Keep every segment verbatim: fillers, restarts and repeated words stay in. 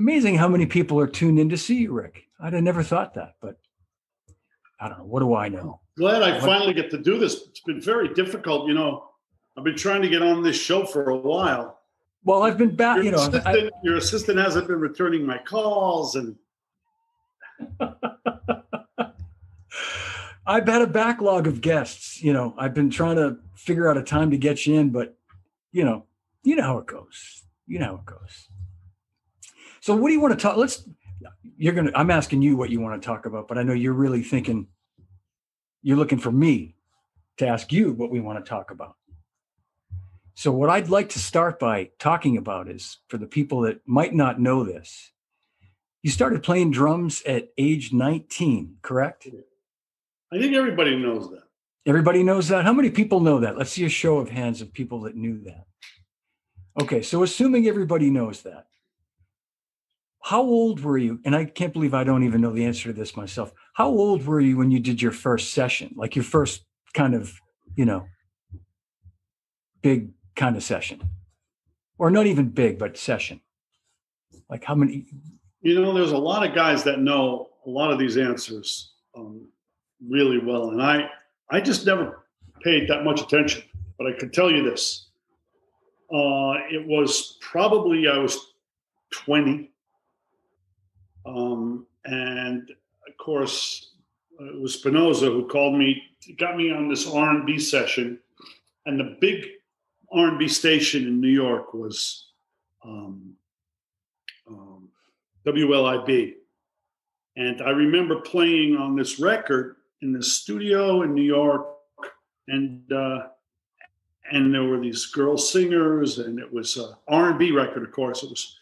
Amazing how many people are tuned in to see you, Rick. I'd have never thought that, but I don't know. What do I know? Glad I what? finally get to do this. It's been very difficult. You know, I've been trying to get on this show for a while. Well, I've been back, you know. Assistant, I, your assistant hasn't been returning my calls. And I've had a backlog of guests. You know, I've been trying to figure out a time to get you in, but, you know, you know how it goes. You know how it goes. So what do you want to talk? Let's, you're going to, I'm asking you what you want to talk about, but I know you're really thinking, you're looking for me to ask you what we want to talk about. So what I'd like to start by talking about is, for the people that might not know this, you started playing drums at age nineteen, correct? I think everybody knows that. Everybody knows that? How many people know that? Let's see a show of hands of people that knew that. Okay, so assuming everybody knows that, how old were you? And I can't believe I don't even know the answer to this myself. How old were you when you did your first session? Like your first kind of, you know, big kind of session, or not even big, but session. Like how many? You know, there's a lot of guys that know a lot of these answers um, really well. And I, I just never paid that much attention, but I can tell you this. Uh, it was probably, I was twenty. Um, and of course it was Spinoza who called me, got me on this R and B session, and the big R and B station in New York was um, um, W L I B. And I remember playing on this record in the studio in New York, and uh, and there were these girl singers, and it was an R and B record, of course. It was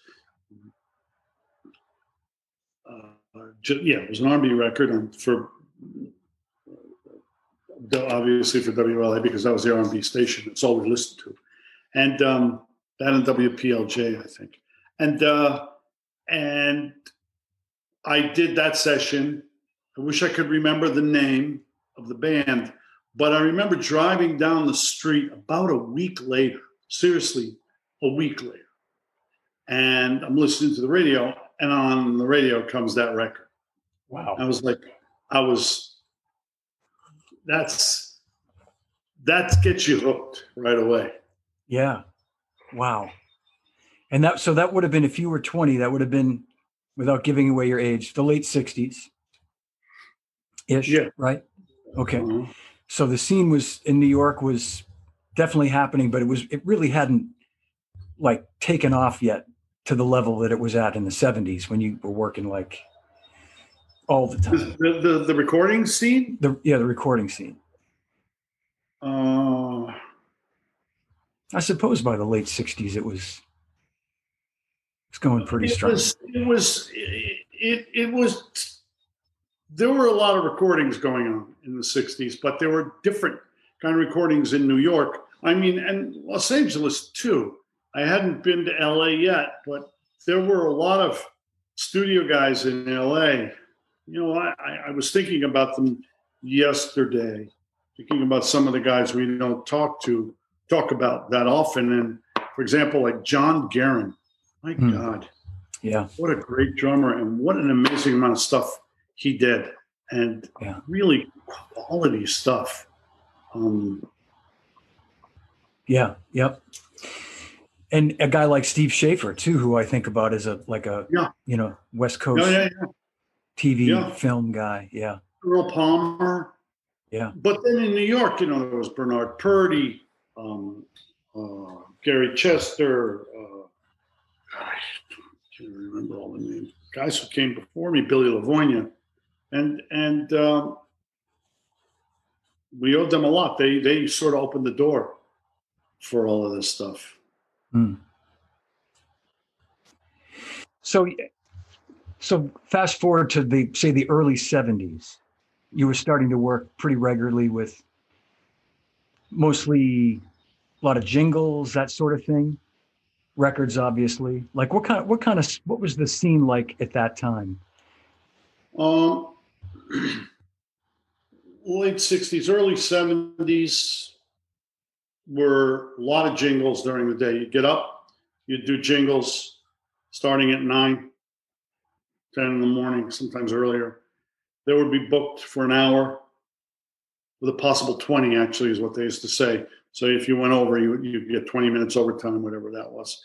uh, just, yeah, it was an R and B record on, for obviously for W L I B, because that was the R and B station. That's all we listened to, and um, that and W P L J, I think. And uh, and I did that session. I wish I could remember the name of the band, but I remember driving down the street about a week later. Seriously, a week later, and I'm listening to the radio, and on the radio comes that record. Wow! I was like, I was. That's, that gets you hooked right away. Yeah. Wow. And that, so that would have been, if you were twenty, that would have been, without giving away your age, the late sixties-ish, yeah. Right? Okay. Mm-hmm. So the scene was in New York was definitely happening, but it was, it really hadn't like taken off yet to the level that it was at in the seventies when you were working like all the time. The, the, the recording scene? The, yeah, the recording scene. Uh, I suppose by the late sixties, it was it's going pretty it strong. Was, it was, it, it, it was, there were a lot of recordings going on in the sixties, but there were different kind of recordings in New York. I mean, and Los Angeles too. I hadn't been to L A yet, but there were a lot of studio guys in L A. You know, I, I was thinking about them yesterday, thinking about some of the guys we don't talk to, talk about that often. And, for example, like John Guarin. My mm. God. Yeah. What a great drummer, and what an amazing amount of stuff he did. And yeah. really quality stuff. Um, yeah. Yep. And a guy like Steve Schaefer, too, who I think about as a like a, yeah. you know, West Coast. No, yeah, yeah. T V, yeah. Film guy, yeah. Earl Palmer. Yeah. But then in New York, you know, there was Bernard Purdie, um, uh, Gary Chester. Uh, gosh, I can't remember all the names. Guys who came before me, Billy Livonia. And and um, we owed them a lot. They, they sort of opened the door for all of this stuff. Mm. So... So fast forward to the, say, the early seventies, you were starting to work pretty regularly with mostly a lot of jingles, that sort of thing, records, obviously. Like what kind of, what kind of, what was the scene like at that time? Um, late sixties, early seventies were a lot of jingles during the day. You'd get up, you'd do jingles starting at nine. ten in the morning, sometimes earlier. They would be booked for an hour with a possible twenty, actually, is what they used to say. So if you went over, you you'd get twenty minutes overtime, whatever that was.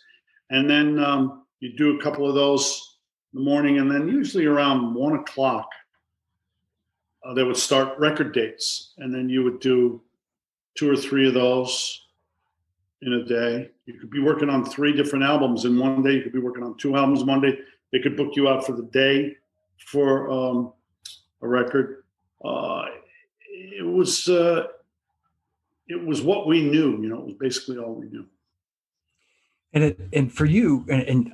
And then um, you do a couple of those in the morning, and then usually around one o'clock, uh, they would start record dates. And then you would do two or three of those in a day. You could be working on three different albums in one day. You could be working on two albums one day. They could book you out for the day for um, a record. Uh, it was uh, it was what we knew. You know, it was basically all we knew. And it, and for you, and, and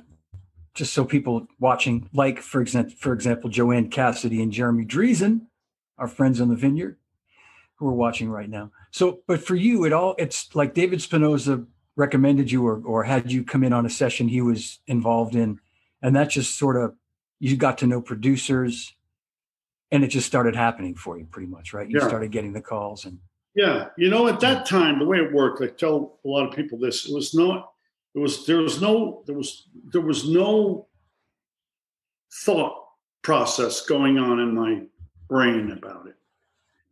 just so people watching, like for example, for example, Joanne Cassidy and Jeremy Dreesen, our friends on the Vineyard, who are watching right now. So, but for you, it all, it's like David Spinoza recommended you or, or had you come in on a session he was involved in. And that just sort of, you got to know producers and it just started happening for you pretty much, right? You yeah. started getting the calls and. Yeah. You know, at that time, the way it worked, I tell a lot of people this, it was not, it was, there was no, there was, there was no thought process going on in my brain about it.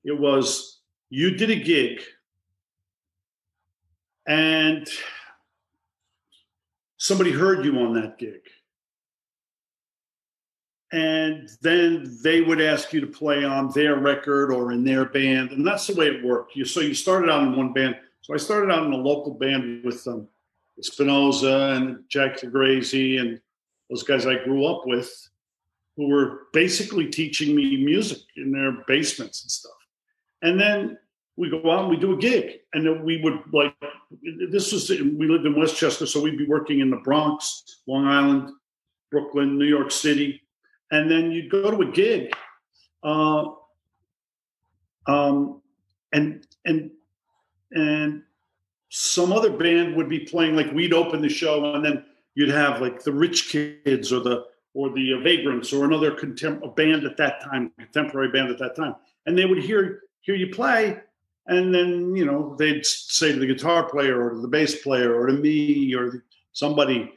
It was, you did a gig and somebody heard you on that gig. And then they would ask you to play on their record or in their band. And that's the way it worked. You, so you started out in one band. So I started out in a local band with um, Spinoza and Jack DeGrazy and those guys I grew up with who were basically teaching me music in their basements and stuff. And then we go out and we do a gig. And then we would, like, this was, we lived in Westchester, so we'd be working in the Bronx, Long Island, Brooklyn, New York City. And then you'd go to a gig. Uh, um, and and and some other band would be playing, like we'd open the show, and then you'd have like the Rich Kids or the or the Vagrants or another contem- band at that time, contemporary band at that time. And they would hear hear you play, and then, you know, they'd say to the guitar player or to the bass player or to me or somebody,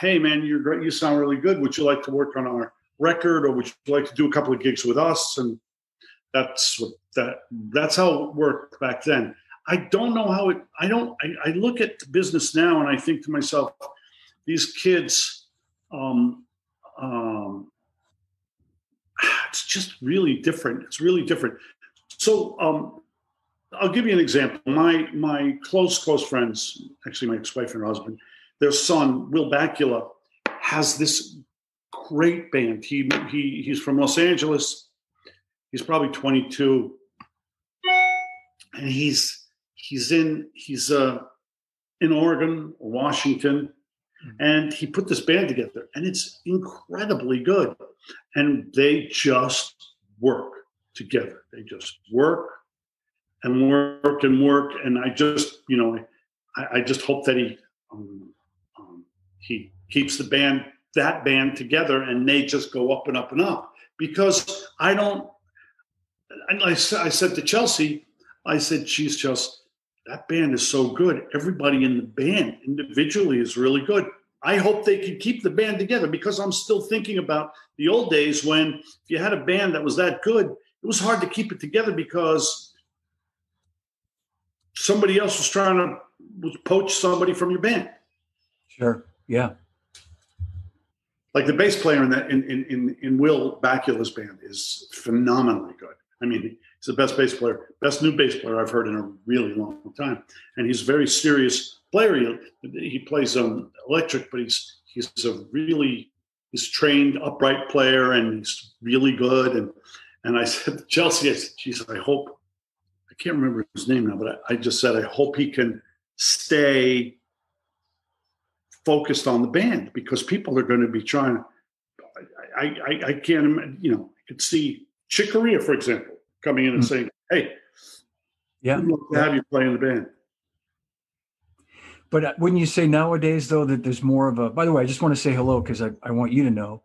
hey, man, you're great. You sound really good. Would you like to work on our record, or would you like to do a couple of gigs with us? And that's what that that's how it worked back then. I don't know how it I don't I, I look at the business now and I think to myself, these kids, um, um, it's just really different. It's really different. So um, I'll give you an example. My my close, close friends, actually my ex-wife and her husband, their son, Will Bakula, has this great band. He he he's from Los Angeles. He's probably twenty-two, and he's he's in he's uh, in Oregon or Washington, mm-hmm. and he put this band together, and it's incredibly good. And they just work together. They just work and work and work. And I just you know I, I just hope that he. Um, He keeps the band, that band together, and they just go up and up and up. Because I don't, I, I said to Chelsea, I said, geez, Chelsea, that band is so good. Everybody in the band individually is really good. I hope they can keep the band together, because I'm still thinking about the old days when if you had a band that was that good, it was hard to keep it together because somebody else was trying to was poach somebody from your band. Sure. Yeah, like the bass player in that in in in Will Bakula's band is phenomenally good. I mean, he's the best bass player, best new bass player I've heard in a really long time. And he's a very serious player. He plays um, electric, but he's he's a really he's trained upright player, and he's really good. And and I said to Chelsea, I said, "Geez, I hope I can't remember his name now, but I, I just said I hope he can stay." Focused on the band, because people are going to be trying to, I, I, I can't imagine, you know, I could see Chick Corea, for example, coming in and mm-hmm. saying, hey, yeah, we'd love to have you play in the band. But wouldn't you say nowadays, though, that there's more of a, by the way, I just want to say hello, because I, I want you to know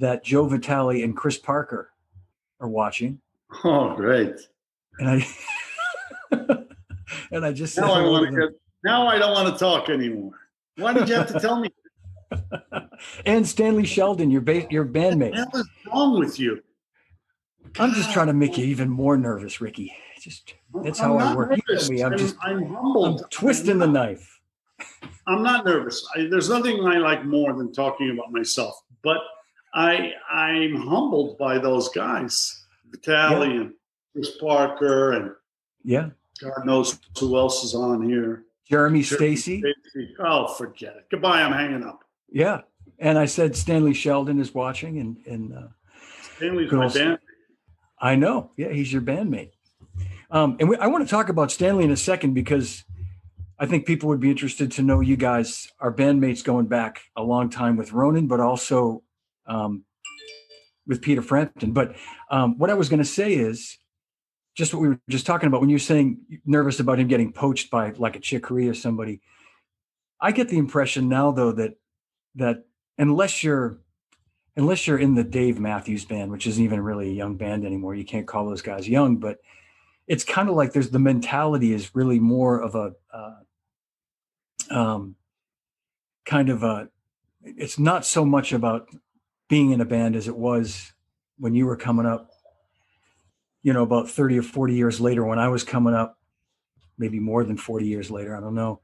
that Joe Vitale and Chris Parker are watching. Oh, great. And I, and I just now said, I want to get, now I don't want to talk anymore. Why did you have to tell me? and Stanley Sheldon, your ba- your bandmate. What was wrong with you? I'm just trying to make you even more nervous, Ricky. Just that's how I work. You know I'm just I'm humbled. I'm twisting I'm not, the knife. I'm not nervous. I, there's nothing I like more than talking about myself, but I I'm humbled by those guys, Vitali yeah. and Chris Parker, and yeah, God knows who else is on here. Jeremy, Jeremy Stacey. Stacey. Oh, forget it. Goodbye. I'm hanging up. Yeah, and I said Stanley Sheldon is watching, and and uh, Stanley's my bandmate. I know. Yeah, he's your bandmate. Um, and we, I want to talk about Stanley in a second because I think people would be interested to know you guys are bandmates going back a long time with Ronan, but also um, with Peter Frampton. But um, what I was going to say is just what we were just talking about when you were saying nervous about him getting poached by like a Chick Corea or somebody. I get the impression now, though, that that unless you're unless you're in the Dave Matthews Band, which isn't even really a young band anymore, you can't call those guys young, but it's kind of like there's the mentality is really more of a uh, um, kind of a, it's not so much about being in a band as it was when you were coming up, you know, about thirty or forty years later when I was coming up, maybe more than forty years later, I don't know.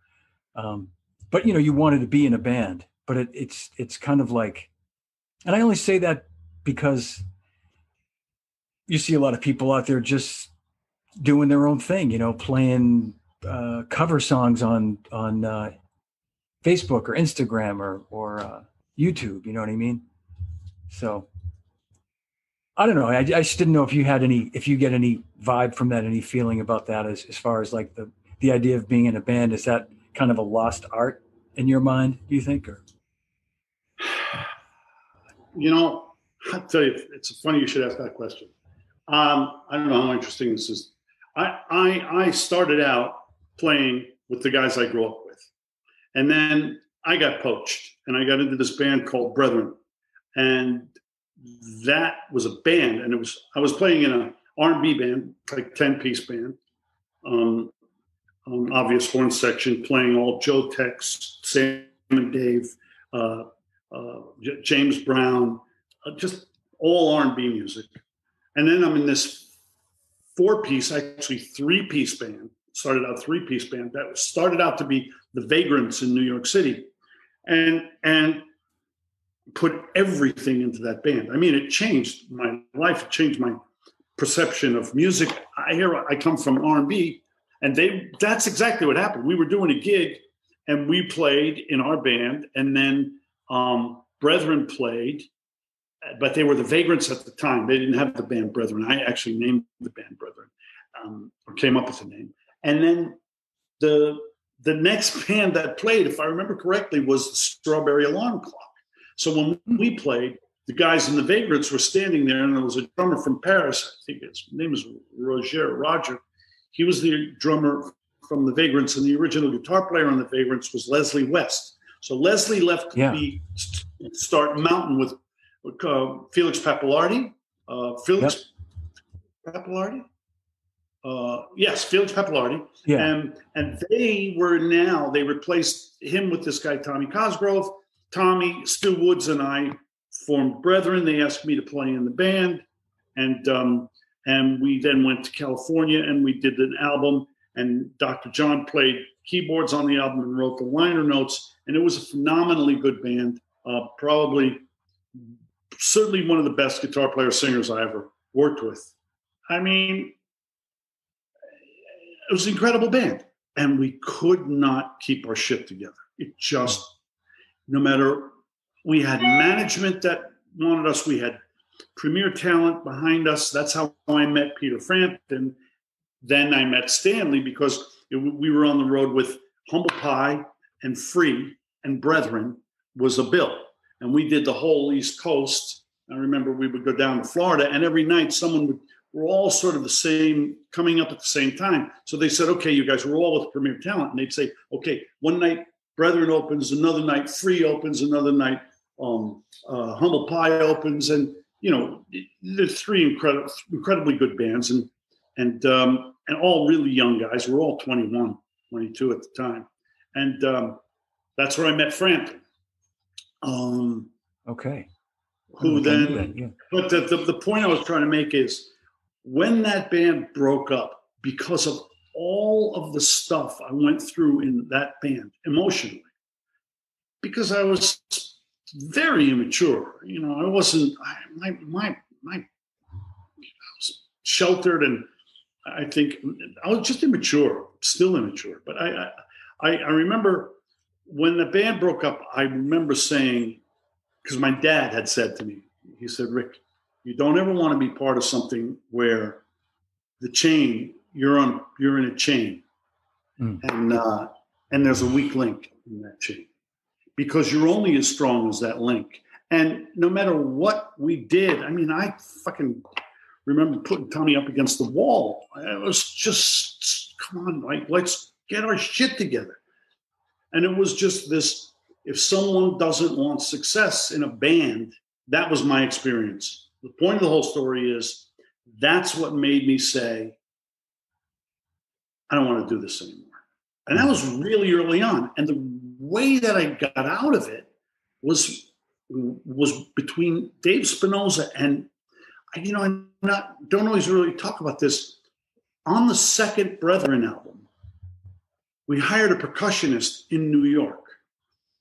Um, but, you know, you wanted to be in a band, but it, it's, it's kind of like, and I only say that because you see a lot of people out there just doing their own thing, you know, playing uh, cover songs on on uh, Facebook or Instagram or or uh, YouTube. You know what I mean? So I don't know. I, I just didn't know if you had any, if you get any vibe from that, any feeling about that as as far as like the the idea of being in a band. Is that kind of a lost art in your mind? Do you think? Or you know, I'll tell you, it's funny you should ask that question. Um, I don't know how interesting this is. I, I I started out playing with the guys I grew up with. And then I got poached and I got into this band called Brethren. And that was a band. And it was I was playing in an R and B band, like ten-piece band. Um, um, obvious horn section, playing all Joe Tex, Sam and Dave, uh, uh, J- James Brown, uh, just all R and B music. And then I'm in this four-piece, actually three-piece band, started out three-piece band that started out to be the Vagrants in New York City, and and put everything into that band. I mean, it changed my life. It changed my perception of music. I hear I come from R and B, and they that's exactly what happened. We were doing a gig, and we played in our band, and then um, Brethren played. But they were the Vagrants at the time. They didn't have the band Brethren. I actually named the band Brethren, um, or came up with a name. And then the the next band that played, if I remember correctly, was the Strawberry Alarm Clock. So when we played, the guys in the Vagrants were standing there, and there was a drummer from Paris. I think his name is Roger. Roger. He was the drummer from the Vagrants, and the original guitar player on the Vagrants was Leslie West. So Leslie left yeah. me to start Mountain with Uh, Felix Papalardi, uh, Felix yep. Papalardi, uh, yes, Felix Papalardi, yeah. and and they were now they replaced him with this guy Tommy Cosgrove. Tommy, Stu Woods, and I formed Brethren. They asked me to play in the band, and um, and we then went to California and we did an album. And Doctor John played keyboards on the album and wrote the liner notes. And it was a phenomenally good band, uh, probably. Certainly one of the best guitar player singers I ever worked with. I mean, it was an incredible band. And we could not keep our shit together. It just, no matter, we had management that wanted us. We had premier talent behind us. That's how I met Peter Frampton. Then I met Stanley because it, we were on the road with Humble Pie and Free and Brethren was a bill. And we did the whole East Coast. I remember we would go down to Florida, and every night someone would, we're all sort of the same, coming up at the same time. So they said, okay, you guys, we're all with premier talent. And they'd say, okay, one night Brethren opens, another night Free opens, another night um, uh, Humble Pie opens. And, you know, there's three incredible, incredibly good bands and and um, and all really young guys. We're all twenty-one, twenty-two at the time. And um, that's where I met Frampton. Um, okay. Who then, that, yeah. But the, the, the point I was trying to make is when that band broke up, because of all of the stuff I went through in that band emotionally, because I was very immature, you know, I wasn't, I, my, my, my, I was sheltered, and I think I was just immature, still immature. But I, I, I remember when the band broke up, I remember saying, because my dad had said to me, he said, Rick, you don't ever want to be part of something where the chain, you're on, you're in a chain, mm. and uh, and there's a weak link in that chain, because you're only as strong as that link. And no matter what we did, I mean, I fucking remember putting Tommy up against the wall. It was just, come on, like, let's get our shit together. And it was just this, if someone doesn't want success in a band, that was my experience. The point of the whole story is that's what made me say, I don't want to do this anymore. And that was really early on. And the way that I got out of it was was between Dave Spinoza and, you know, I'm not, don't always really talk about this. On the second Brethren album, we hired a percussionist in New York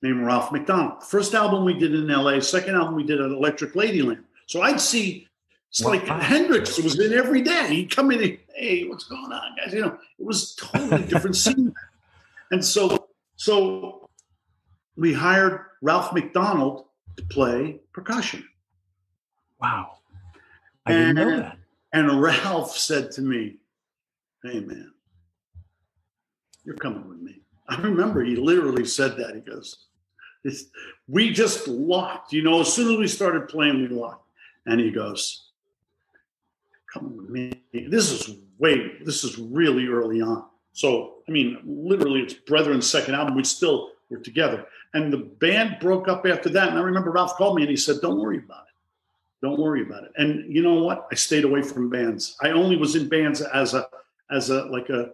named Ralph McDonald. First album we did in L A, second album we did at Electric Ladyland. So I'd see, it's wow. like Hendrix was in every day. He'd come in and, hey, what's going on, guys? You know, it was totally different scene. And so, so we hired Ralph McDonald to play percussion. Wow. I and, didn't know that. And Ralph said to me, hey, man, you're coming with me. I remember he literally said that. He goes, it's, we just locked. You know, as soon as we started playing, we locked. And he goes, come with me. This is way, this is really early on. So, I mean, literally, it's Brethren's second album. We still were together. And the band broke up after that. And I remember Ralph called me and he said, don't worry about it. Don't worry about it. And you know what? I stayed away from bands. I only was in bands as a, as a, like a,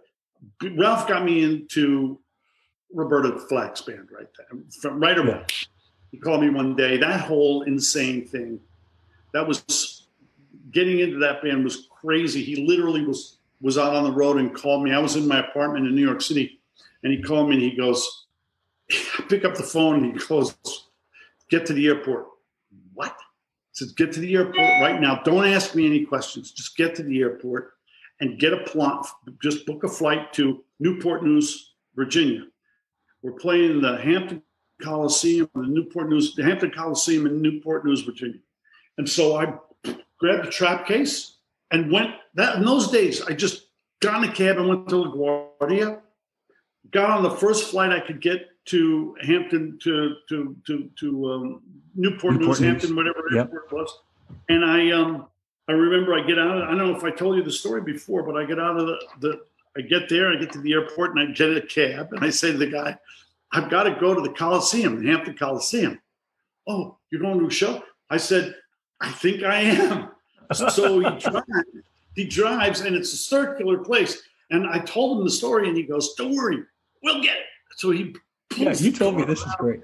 Ralph got me into Roberta Flack's band right there, from right away. Yeah. He called me one day. That whole insane thing, that was, getting into that band was crazy. He literally was, was out on the road and called me. I was in my apartment in New York City and he called me and he goes, I pick up the phone and he goes, get to the airport. What? Says, get to the airport right now. Don't ask me any questions. Just get to the airport and get a plot. Just book a flight to Newport News, Virginia. We're playing the Hampton Coliseum, the Newport News, the Hampton Coliseum in Newport News, Virginia. And so I grabbed a trap case and went. That in those days, I just got in a cab and went to LaGuardia. Got on the first flight I could get to Hampton, to to to to um, Newport, Newport News, News, Hampton, whatever yep. airport it was. And I um, I remember I get out. Of, I don't know if I told you the story before, but I get out of the, the I get there, I get to the airport, and I get a cab, and I say to the guy, "I've got to go to the Coliseum, the Hampton Coliseum." Oh, you're going to a show? I said, "I think I am." So he drives, he drives, and it's a circular place. And I told him the story, and he goes, "Don't worry, we'll get it." So he. Yeah, you told me this around. Is great.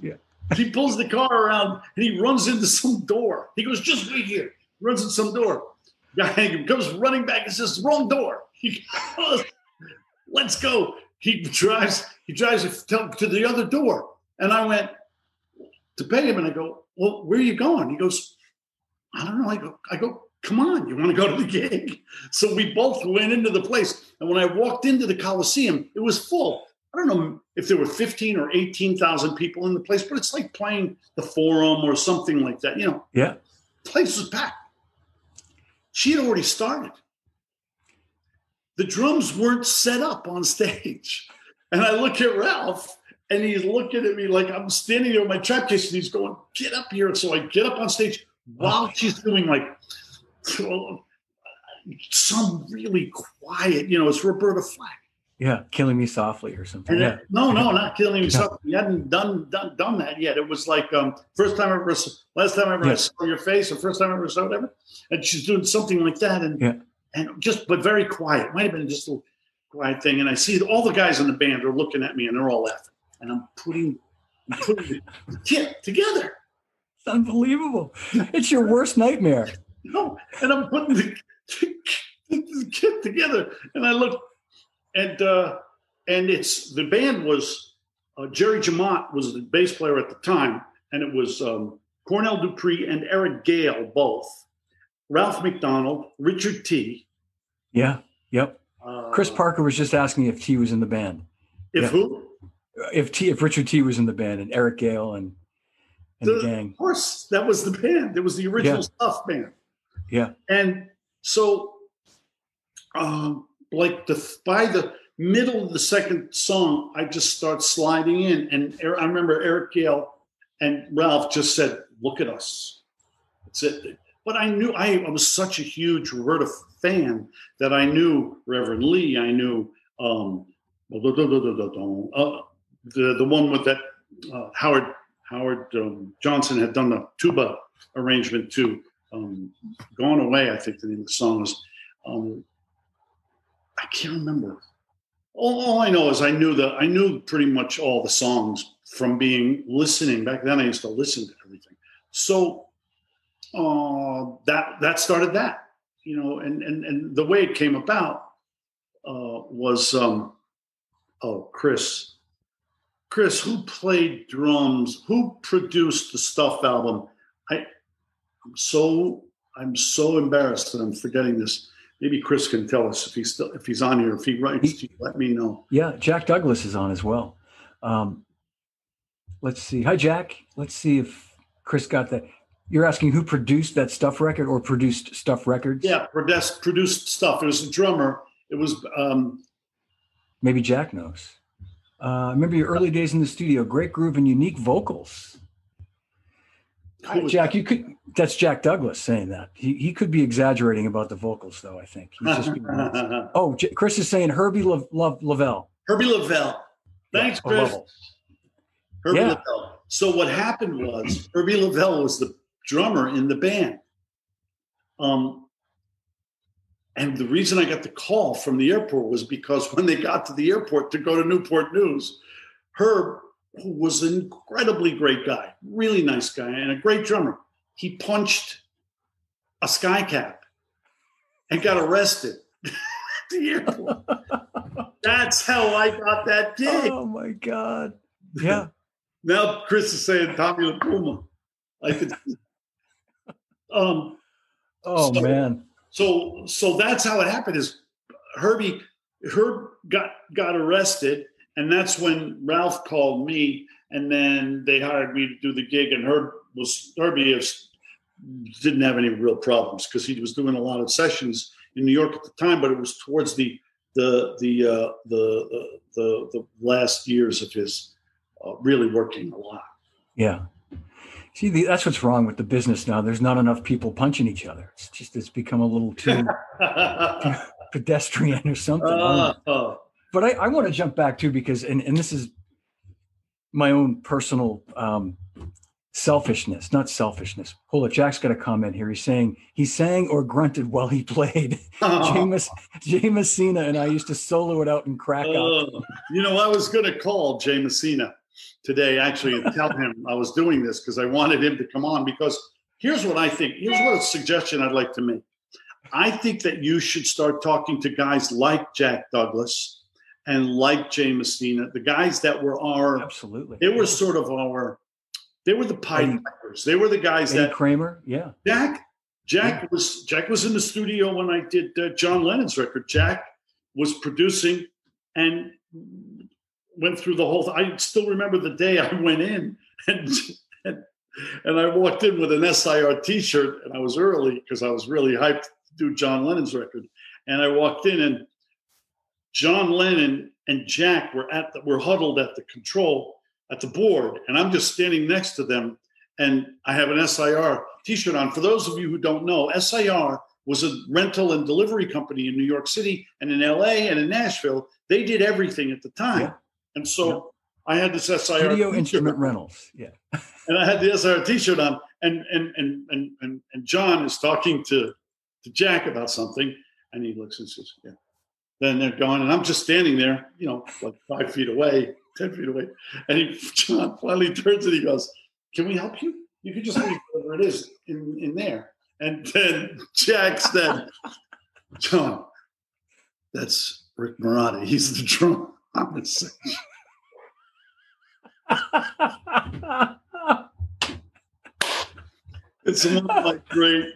Yeah. He pulls the car around and he runs into some door. He goes, just wait here. Runs into some door. Guy comes running back and says, wrong door. He goes, let's go. He drives, he drives to the other door. And I went to pay him and I go, well, where are you going? He goes, I don't know. I go, I go, come on, you want to go to the gig? So we both went into the place. And when I walked into the Coliseum, it was full. I don't know if there were fifteen or eighteen thousand people in the place, but it's like playing the Forum or something like that. You know, yeah, the place was packed. She had already started. The drums weren't set up on stage. And I look at Ralph and he's looking at me like I'm standing there with my trap case and he's going, get up here. So I get up on stage while she's doing like some really quiet, you know, it's Roberta Flack. Yeah, Killing Me Softly or something. And, yeah. No, no, not Killing Me yeah. Softly. We hadn't done, done done that yet. It was like um, first time I ever, last time I ever yeah. saw your face, or first time I ever saw whatever. And she's doing something like that, and yeah. and just but very quiet. Might have been just a quiet thing. And I see all the guys in the band are looking at me, and they're all laughing. And I'm putting kit together. It's unbelievable. It's your worst nightmare. No, and I'm putting the, the, the kit together, and I look, and uh, and it's the band was uh, Jerry Jamont was the bass player at the time, and it was um, Cornell Dupree and Eric Gale both, Ralph McDonald, Richard T. Yeah. Yep. Uh, Chris Parker was just asking if T was in the band. If yeah. who? If T, if Richard T was in the band, and Eric Gale and, and the, the gang. Of course, that was the band. It was the original yeah. stuff band. Yeah. And so, um, like the by the middle of the second song, I just start sliding in, and I remember Eric Gale and Ralph just said, "Look at us." That's it. But I knew I, I was such a huge Roberta fan that I knew Reverend Lee. I knew um, uh, the the one with that uh, Howard Howard um, Johnson had done the tuba arrangement to um, "Gone Away." I think the name of the song was. Um, I can't remember. All, all I know is I knew the I knew pretty much all the songs from being listening back then. I used to listen to everything. So. Uh, that that started that, you know, and and and the way it came about uh, was um, oh Chris, Chris who played drums, who produced the Stuff album. I, I'm so I'm so embarrassed that I'm forgetting this. Maybe Chris can tell us if he's still if he's on here. If he writes, he, let me know. Yeah, Jack Douglas is on as well. Um, let's see. Hi Jack. Let's see if Chris got that. You're asking who produced that Stuff record or produced Stuff Records? Yeah, produced, produced Stuff. It was a drummer. It was... Um, Maybe Jack knows. Uh, remember your early days in the studio. Great groove and unique vocals. Hi, Jack, that? you could... That's Jack Douglas saying that. He he could be exaggerating about the vocals, though, I think. He's just being honest. Oh, J- Chris is saying Herbie Lo- Lo- Lovell. Herbie Lovell. Thanks, yeah, Chris. Herbie yeah. Lovell. So what happened was Herbie Lovell was the drummer in the band. Um, and the reason I got the call from the airport was because when they got to the airport to go to Newport News, Herb, who was an incredibly great guy, really nice guy and a great drummer, he punched a skycap and got arrested at the airport. That's how I got that gig. Oh, my God. Yeah. Now Chris is saying Tommy La Puma. I could... Um, oh so, man! So so that's how it happened. Is Herbie Herb got got arrested, and that's when Ralph called me, and then they hired me to do the gig. And Herb was Herbie is, didn't have any real problems because he was doing a lot of sessions in New York at the time, but it was towards the the the uh, the, uh, the the last years of his uh, really working a lot. Yeah. See, the, that's what's wrong with the business now. There's not enough people punching each other. It's just it's become a little too pedestrian or something. Uh, uh. But I, I want to jump back too because, and, and this is my own personal um, selfishness, not selfishness. Hold it, Jack's got a comment here. He's saying he sang or grunted while he played. Oh. James, Jay Messina and I used to solo it out and crack uh, up. You know, I was going to call Jay Messina today, actually, and tell him I was doing this because I wanted him to come on. Because here's what I think. Here's what a suggestion I'd like to make. I think that you should start talking to guys like Jack Douglas and like Jay Messina, the guys that were our absolutely. They were sort of our. They were the pioneers. They were the guys that Kramer. Yeah, Jack. Jack yeah. was Jack was in the studio when I did uh, John Lennon's record. Jack was producing and went through the whole thing. I still remember the day I went in and, and and I walked in with an S I R t-shirt, and I was early because I was really hyped to do John Lennon's record. And I walked in, and John Lennon and Jack were at the, were huddled at the control at the board, and I'm just standing next to them, and I have an S I R t-shirt on. For those of you who don't know, S I R was a rental and delivery company in New York City and in L A and in Nashville. They did everything at the time. Yeah. And so yeah. I had this S I R Video t-shirt. Instrument Rentals, yeah. And I had the S I R t-shirt on, and and and and and, and John is talking to, to Jack about something, and he looks and says, yeah. Then they're gone, and I'm just standing there, you know, like five feet away, ten feet away. And he, John finally turns and he goes, can we help you? You can just leave whatever it is in, in there. And then Jack said, John, that's Rick Marotta. He's the drunk on the section. It's one of my great,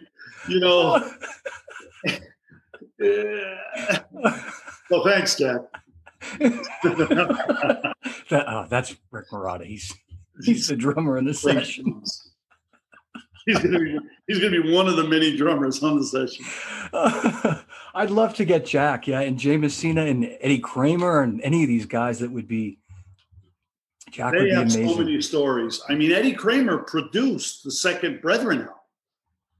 you know. Yeah. Well, thanks, Jack. that, oh, that's Rick Marotta. He's he's the drummer in the session. He's gonna be he's gonna be one of the many drummers on the session. Uh, I'd love to get Jack, yeah, and Jay Messina and Eddie Kramer and any of these guys that would be. Jack they would be have amazing. So many stories. I mean, Eddie Kramer produced the second Brethren album,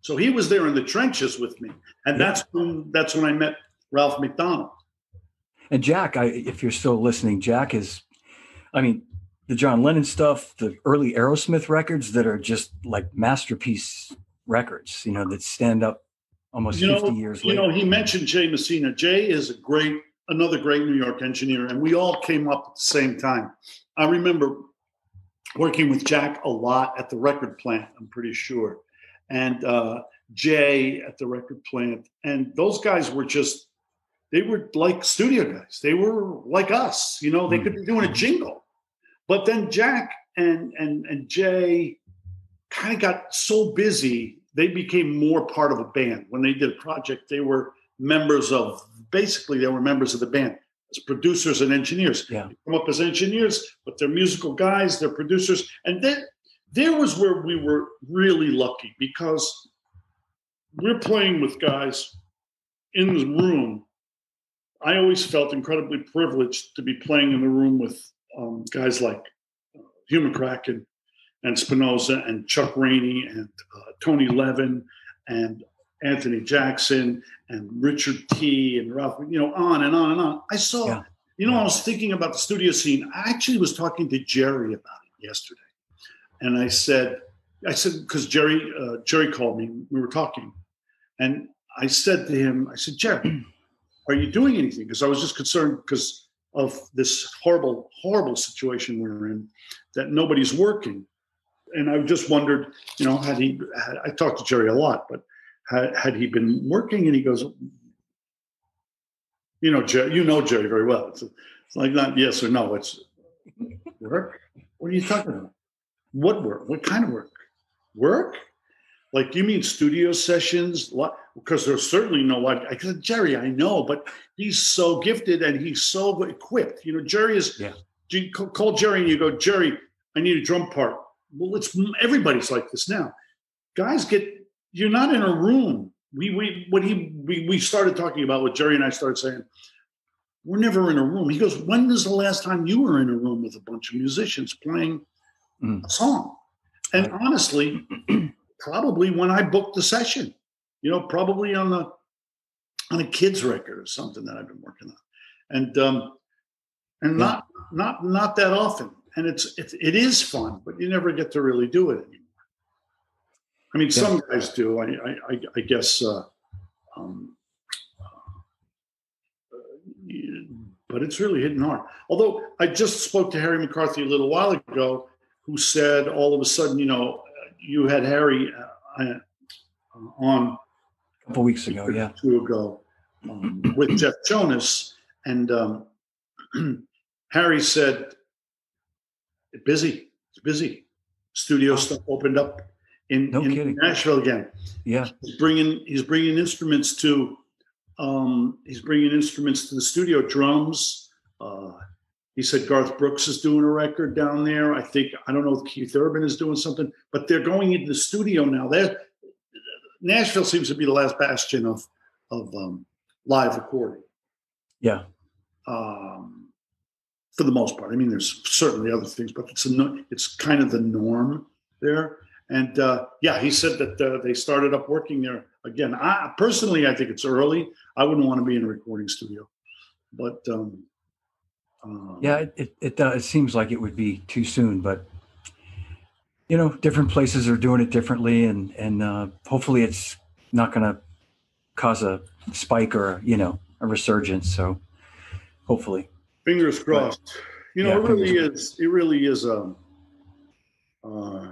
so he was there in the trenches with me, and yeah. that's when that's when I met Ralph McDonald. And Jack, I, if you're still listening, Jack is, I mean, the John Lennon stuff, the early Aerosmith records that are just like masterpiece records, you know, that stand up almost you fifty know, years later. You know, he mentioned Jay Messina. Jay is a great, another great New York engineer, and we all came up at the same time. I remember working with Jack a lot at the record plant, I'm pretty sure, and uh, Jay at the record plant. And those guys were just, they were like studio guys. They were like us, you know, they could be doing a jingle. But then Jack and and, and Jay kind of got so busy, they became more part of a band. When they did a project, they were members of, basically they were members of the band as producers and engineers. Yeah. They come up as engineers, but they're musical guys, they're producers. And then there was where we were really lucky because we're playing with guys in the room. I always felt incredibly privileged to be playing in the room with um, guys like uh, Hugh McCracken and Spinoza and Chuck Rainey and uh, Tony Levin and Anthony Jackson and Richard T. and Ralph, you know, on and on and on. I saw, yeah. you know, yeah. I was thinking about the studio scene. I actually was talking to Jerry about it yesterday. And I said, I said, because Jerry, uh, Jerry called me, we were talking. And I said to him, I said, Jerry, are you doing anything? Because I was just concerned because of this horrible, horrible situation we were in that nobody's working. And I just wondered, you know, had he, had, I talked to Jerry a lot, but had, had he been working? And he goes, you know, Jerry, you know Jerry very well. It's, it's like not yes or no, it's work. What are you talking about? What work? What kind of work? Work? Like, you mean studio sessions? Because there's certainly no like. I said, Jerry, I know, but he's so gifted and he's so equipped. You know, Jerry is. Yeah. You call Jerry and you go, Jerry, I need a drum part. Well, it's everybody's like this now. Guys get. You're not in a room. We we what he we we started talking about what Jerry and I started saying. We're never in a room. He goes, when was the last time you were in a room with a bunch of musicians playing mm. a song? And right. honestly. Probably when I booked the session, you know, probably on the on a kid's record or something that I've been working on, and um, and yeah. not not not that often. And it's it, it is fun, but you never get to really do it anymore. I mean, yeah. some guys do. I I, I guess, uh, um, uh, but it's really hit and hard. Although I just spoke to Harry McCarthy a little while ago, who said all of a sudden, you know. You had Harry uh, on a couple weeks ago, yeah, two ago um, with Jeff Jonas, and um, Harry said, "Busy, it's busy. Studio wow. stuff opened up in, no in Nashville again. Yeah, he's bringing he's bringing instruments to um, he's bringing instruments to the studio. Drums. Uh, He said Garth Brooks is doing a record down there. I think, I don't know if Keith Urban is doing something, but they're going into the studio now. They're, Nashville seems to be the last bastion of of um, live recording. Yeah. Um, for the most part. I mean, there's certainly other things, but it's a, it's kind of the norm there. And uh, yeah, he said that uh, they started up working there again. I, personally, I think it's early. I wouldn't want to be in a recording studio, but... Um, Um, yeah, it it, it, uh, it seems like it would be too soon, but you know, different places are doing it differently, and and uh, hopefully it's not going to cause a spike or you know a resurgence. So hopefully, fingers crossed. But, You know, yeah, it really is. It really is a, a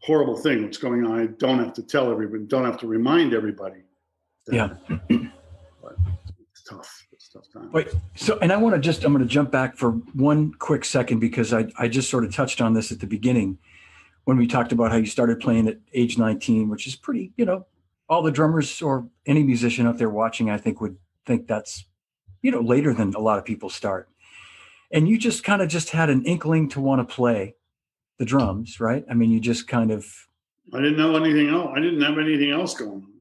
horrible thing what's going on. I don't have to tell everybody. Don't have to remind everybody. Yeah, but it's tough. It's tough time. Wait, so, and I want to just, I'm going to jump back for one quick second because I I just sort of touched on this at the beginning when we talked about how you started playing at age nineteen, which is pretty, you know, all the drummers or any musician out there watching, I think, would think that's, you know, later than a lot of people start. And you just kind of just had an inkling to want to play the drums, right? I mean, you just kind of... I didn't know anything else. I didn't have anything else going on.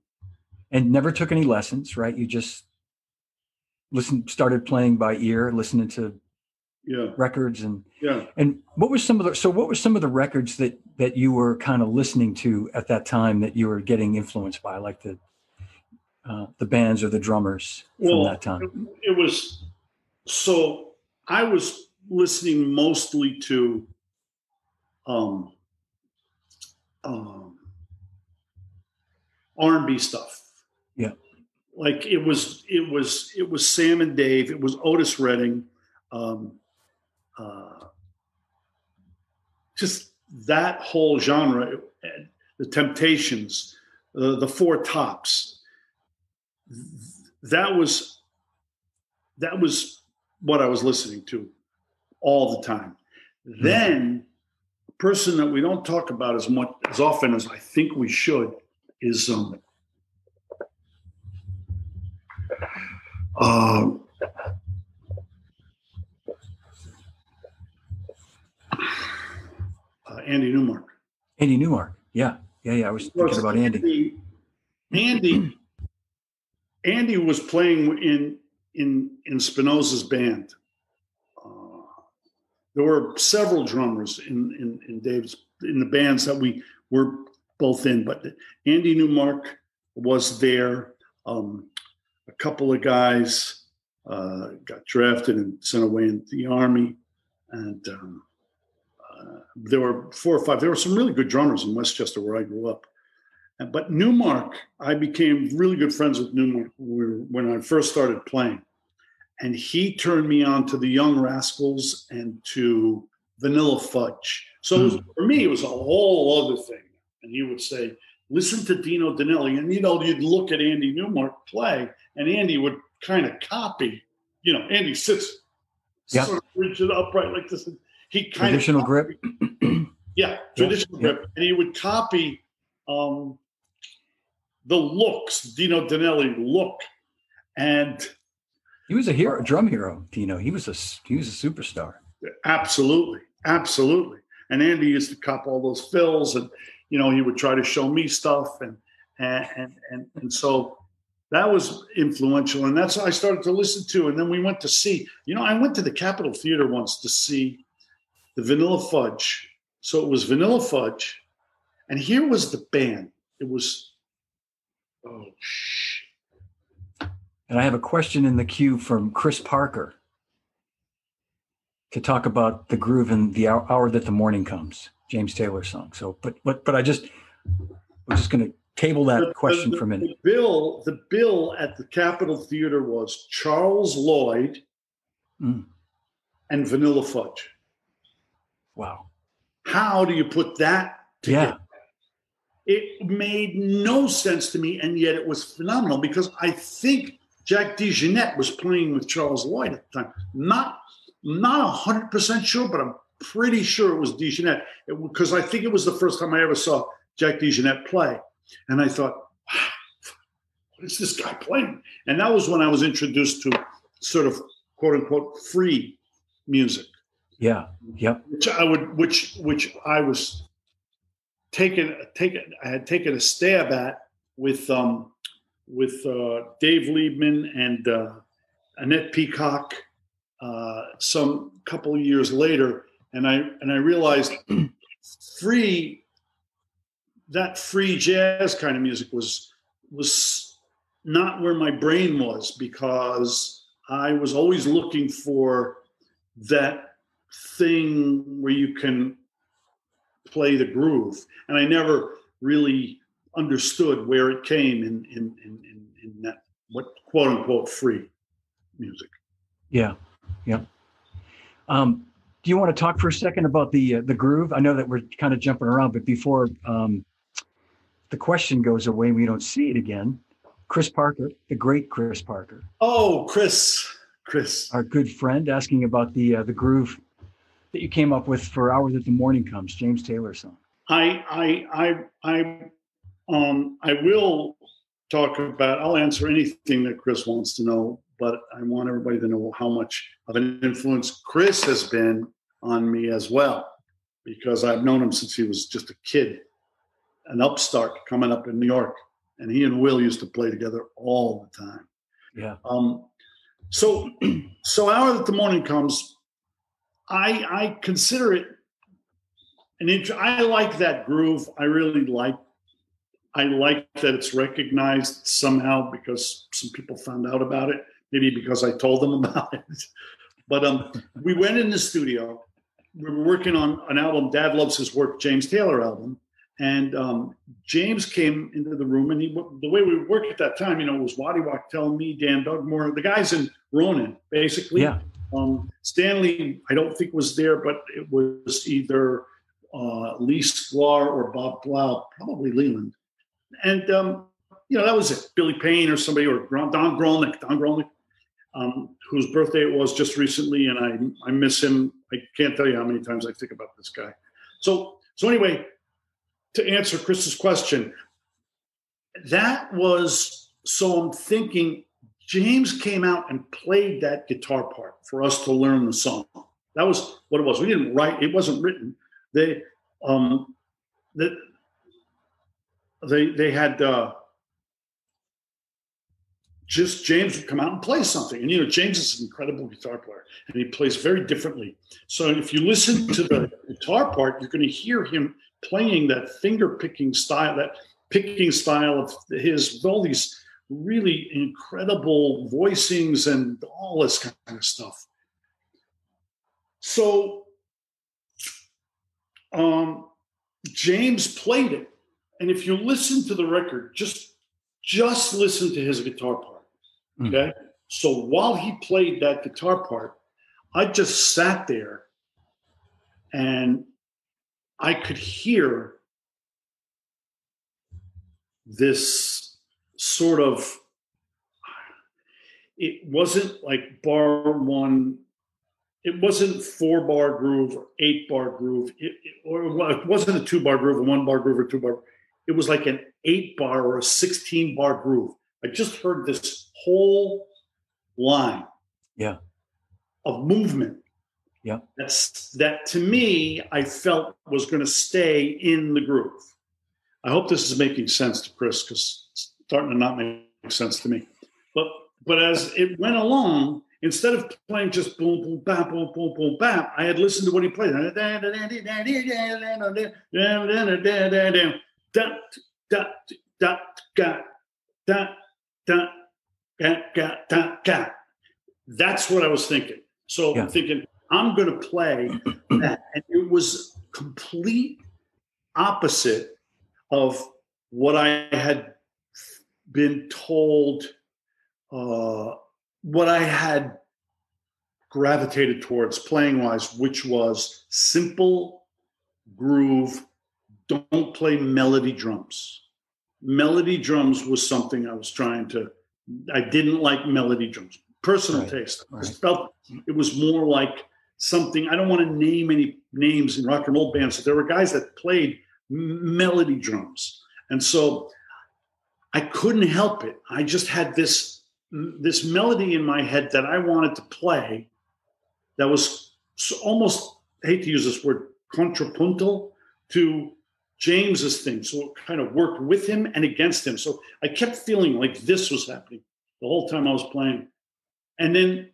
And never took any lessons, right? You just listened, started playing by ear, listening to yeah. records. And yeah. and what were some of the, so what were some of the records that, that you were kind of listening to at that time that you were getting influenced by, like the uh, the bands or the drummers well, from that time? It, it was, so I was listening mostly to um, um, R and B stuff. Yeah. Like it was, it was, it was Sam and Dave. It was Otis Redding. Um, uh, just that whole genre, the Temptations, uh, the Four Tops. That was, that was what I was listening to all the time. Mm-hmm. Then a person that we don't talk about as much, as often as I think we should, is, um, uh, uh, Andy Newmark. Andy Newmark, yeah. Yeah, yeah, I was thinking about Andy. Andy, Andy was playing in, in, in Spinoza's band. Uh, there were several drummers in, in, in Dave's, in the bands that we were both in, but Andy Newmark was there. Um, a couple of guys uh, got drafted and sent away in the army. And um, uh, there were four or five, there were some really good drummers in Westchester where I grew up. And, but Newmark, I became really good friends with Newmark when I first started playing. And he turned me on to the Young Rascals and to Vanilla Fudge. So it was, for me, it was a whole other thing. And he would say, listen to Dino Danelli. And, you know, you'd look at Andy Newmark play, and Andy would kind of copy. You know, Andy sits yep. sort of rigid upright like this. He kind traditional of copied, grip. yeah, traditional yep. grip. And he would copy um, the looks, Dino Danelli look. And he was a hero, a drum hero, Dino. He was a, he was a superstar. Absolutely. Absolutely. And Andy used to cop all those fills, and you know, he would try to show me stuff, and and and and so that was influential, and that's what I started to listen to. And then we went to see, you know, I went to the Capitol Theater once to see the Vanilla Fudge. So it was Vanilla Fudge, and here was the band. It was oh shh. And I have a question in the queue from Chris Parker to talk about the groove and the hour, hour that the morning comes. James Taylor song. So, but but but I just I'm just going to table that the, question the, for a minute. The bill, the bill at the Capitol Theater was Charles Lloyd mm. and Vanilla Fudge. Wow, how do you put that together? Yeah. It made no sense to me, and yet it was phenomenal because I think Jack DeJohnette was playing with Charles Lloyd at the time. Not not a hundred percent sure, but I'm pretty sure it was DeJohnette, because I think it was the first time I ever saw Jack DeJohnette play. And I thought, wow, what is this guy playing? And that was when I was introduced to sort of quote unquote free music. Yeah. Yep. Which I would, which, which I was taken, taken, I had taken a stab at with, um, with uh, Dave Liebman and uh, Annette Peacock uh, some couple years later. And I and I realized free that free jazz kind of music was was not where my brain was, because I was always looking for that thing where you can play the groove, and I never really understood where it came in in in, in, in that what quote unquote free music. Yeah, yeah. Um, do you want to talk for a second about the uh, the groove? I know that we're kind of jumping around, but before um, the question goes away and we don't see it again, Chris Parker, the great Chris Parker. Oh, Chris, Chris. Our good friend asking about the uh, the groove that you came up with for Hour That the Morning Comes, James Taylor song. I I I I um I will talk about. I'll answer anything that Chris wants to know, but I want everybody to know how much of an influence Chris has been on me as well, because I've known him since he was just a kid, an upstart coming up in New York, and he and Will used to play together all the time. Yeah. Um. So so Hour That the Morning Comes, I I consider it. And it, I like that groove. I really like. I like that it's recognized somehow because some people found out about it. Maybe because I told them about it. But um, we went in the studio. We were working on an album. Dad loves his work. James Taylor album. And um, James came into the room, and he the way we worked at that time, you know, it was Waddy Wachtel, me, Dan Dugmore, the guys in Ronin, basically. Yeah. Um, Stanley, I don't think was there, but it was either. Uh, Lee Sklar or Bob Blau, probably Leland. And, um, you know, that was it. Billy Payne or somebody, or Don Gronick, Don Gronick, um, whose birthday it was just recently, and I I miss him. I can't tell you how many times I think about this guy. So, so anyway, to answer Chris's question, that was, so I'm thinking, James came out and played that guitar part for us to learn the song. That was what it was. We didn't write, it wasn't written. They, um, they, they, they had uh, just James would come out and play something, and you know James is an incredible guitar player, and he plays very differently. So if you listen to the guitar part, you're going to hear him playing that finger picking style, that picking style of his, all these really incredible voicings and all this kind of stuff. So. Um, James played it, and if you listen to the record, just just listen to his guitar part. Okay, mm. So while he played that guitar part, I just sat there, and I could hear this sort of. It wasn't like bar one. It wasn't four bar groove or eight bar groove, it, it, or it wasn't a two bar groove, a one bar groove, or two bar. It was like an eight bar or a sixteen bar groove. I just heard this whole line, yeah, of movement, yeah. That's that to me. I felt was going to stay in the groove. I hope this is making sense to Chris, because it's starting to not make sense to me. But but as it went along. Instead of playing just boom, boom, bap, boom, boom, boom, bap, I had listened to what he played. That's what I was thinking. So yeah. I'm thinking, I'm going to play that. And it was complete opposite of what I had been told uh what I had gravitated towards playing-wise, which was simple groove, don't play melody drums. Melody drums was something I was trying to, I didn't like melody drums. Personal right. taste. I just right. felt it was more like something, I don't want to name any names in rock and roll bands, but there were guys that played melody drums. And so I couldn't help it. I just had this this melody in my head that I wanted to play that was almost, I hate to use this word, contrapuntal to James's thing. So it kind of worked with him and against him. So I kept feeling like this was happening the whole time I was playing. And then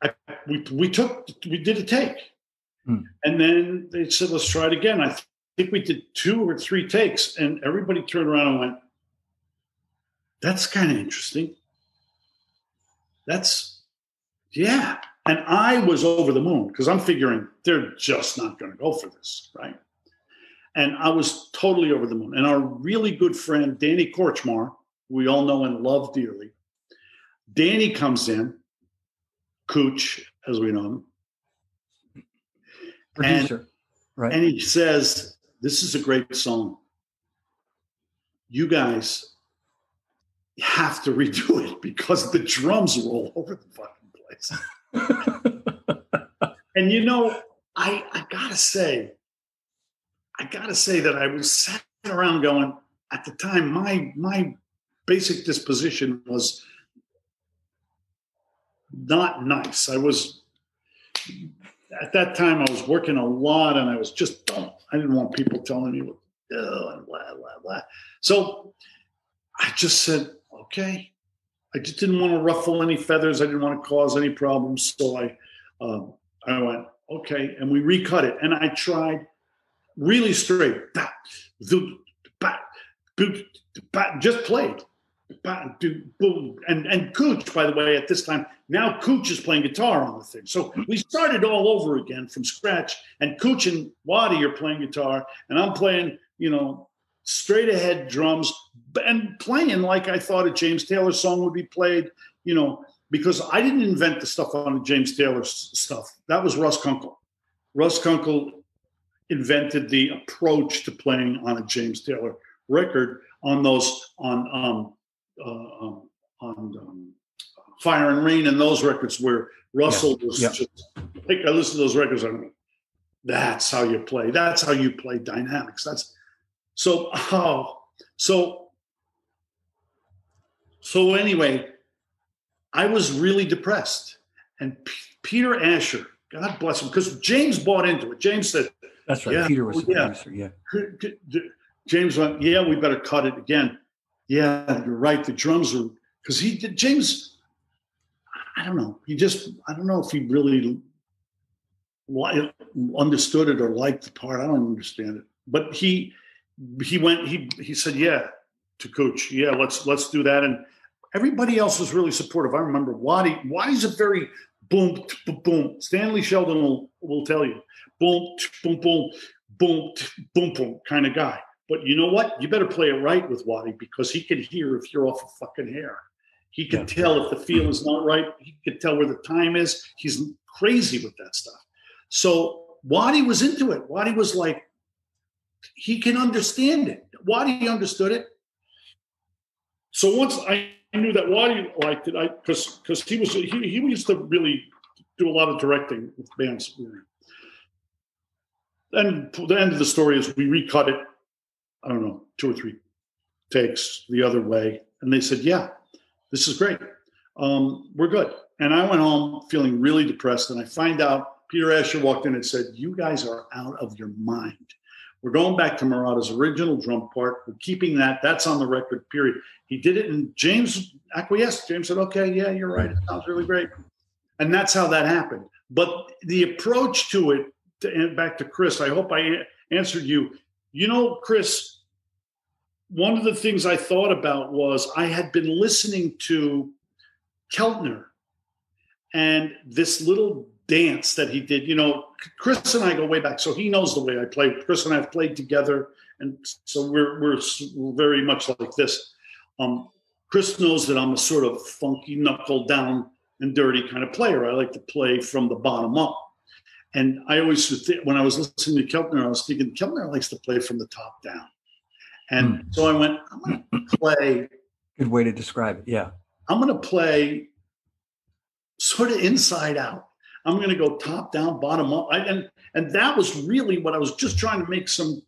I, we, we took, we did a take. Hmm. And then they said, let's try it again. I th- think we did two or three takes, and everybody turned around and went, that's kind of interesting. That's, yeah. And I was over the moon because I'm figuring they're just not going to go for this, right? And I was totally over the moon. And our really good friend, Danny Korchmar, who we all know and love dearly, Danny comes in, Cooch, as we know him, Producer. And, right. And he says, this is a great song. You guys have to redo it because the drums roll over the fucking place. And, you know, I, I gotta say, I gotta say that I was sat around going, at the time, my, my basic disposition was not nice. I was, at that time, I was working a lot and I was just dumb. I didn't want people telling me what to do and blah, blah, blah. So I just said, okay. I just didn't want to ruffle any feathers. I didn't want to cause any problems. So I, um, I went, okay. And we recut it. And I tried really straight. Just played. And, and Cooch, by the way, at this time, now Cooch is playing guitar on the thing. So we started all over again from scratch. And Cooch and Waddy are playing guitar. And I'm playing, you know, straight ahead drums and playing like I thought a James Taylor song would be played, you know, because I didn't invent the stuff on the James Taylor stuff. That was Russ Kunkel. Russ Kunkel invented the approach to playing on a James Taylor record on those, on, um, uh, um, on um, Fire and Rain and those records where Russell yeah. was yeah. just, I listened to those records. I mean, that's how you play. That's how you play dynamics. That's, So, oh, so, so anyway, I was really depressed. And P- Peter Asher, God bless him, because James bought into it. James said, that's right. Yeah, Peter was the yeah. producer. Yeah. James went, yeah, we better cut it again. Yeah, you're right. The drums are, because he did, James, I don't know. He just, I don't know if he really li- understood it or liked the part. I don't understand it. But he, He went. He he said, "Yeah," to Cooch. Yeah, let's let's do that. And everybody else was really supportive. I remember Waddy. Waddy's a very boom, boom. Stanley Sheldon will, will tell you, boom, boom, boom, boom, boom, boom, kind of guy. But you know what? You better play it right with Waddy because he can hear if you're off a fucking hair. He can tell if the feel is not right. He can tell where the time is. He's crazy with that stuff. So Waddy was into it. Waddy was like. He can understand it. Waddy understood it. So once I knew that Waddy liked it, I because because he was he, he used to really do a lot of directing with bands. And the end of the story is we recut it. I don't know, two or three takes the other way, and they said, "Yeah, this is great. Um, we're good." And I went home feeling really depressed, and I find out Peter Asher walked in and said, "You guys are out of your mind. We're going back to Marotta's original drum part. We're keeping that. That's on the record, period." He did it, and James acquiesced. James said, okay, yeah, you're right. It sounds really great. And that's how that happened. But the approach to it, to, and back to Chris, I hope I answered you. You know, Chris, one of the things I thought about was I had been listening to Keltner and this little dance that he did, you know, Chris and I go way back, so he knows the way I play. Chris and I have played together, and so we're we're, we're very much like this. Um, Chris knows that I'm a sort of funky, knuckle down and dirty kind of player. I like to play from the bottom up, and I always when I was listening to Keltner, I was thinking Keltner likes to play from the top down, and mm. so I went, I'm going to play. Good way to describe it. Yeah, I'm going to play sort of inside out. I'm going to go top down, bottom up. I, and and that was really what I was just trying to make some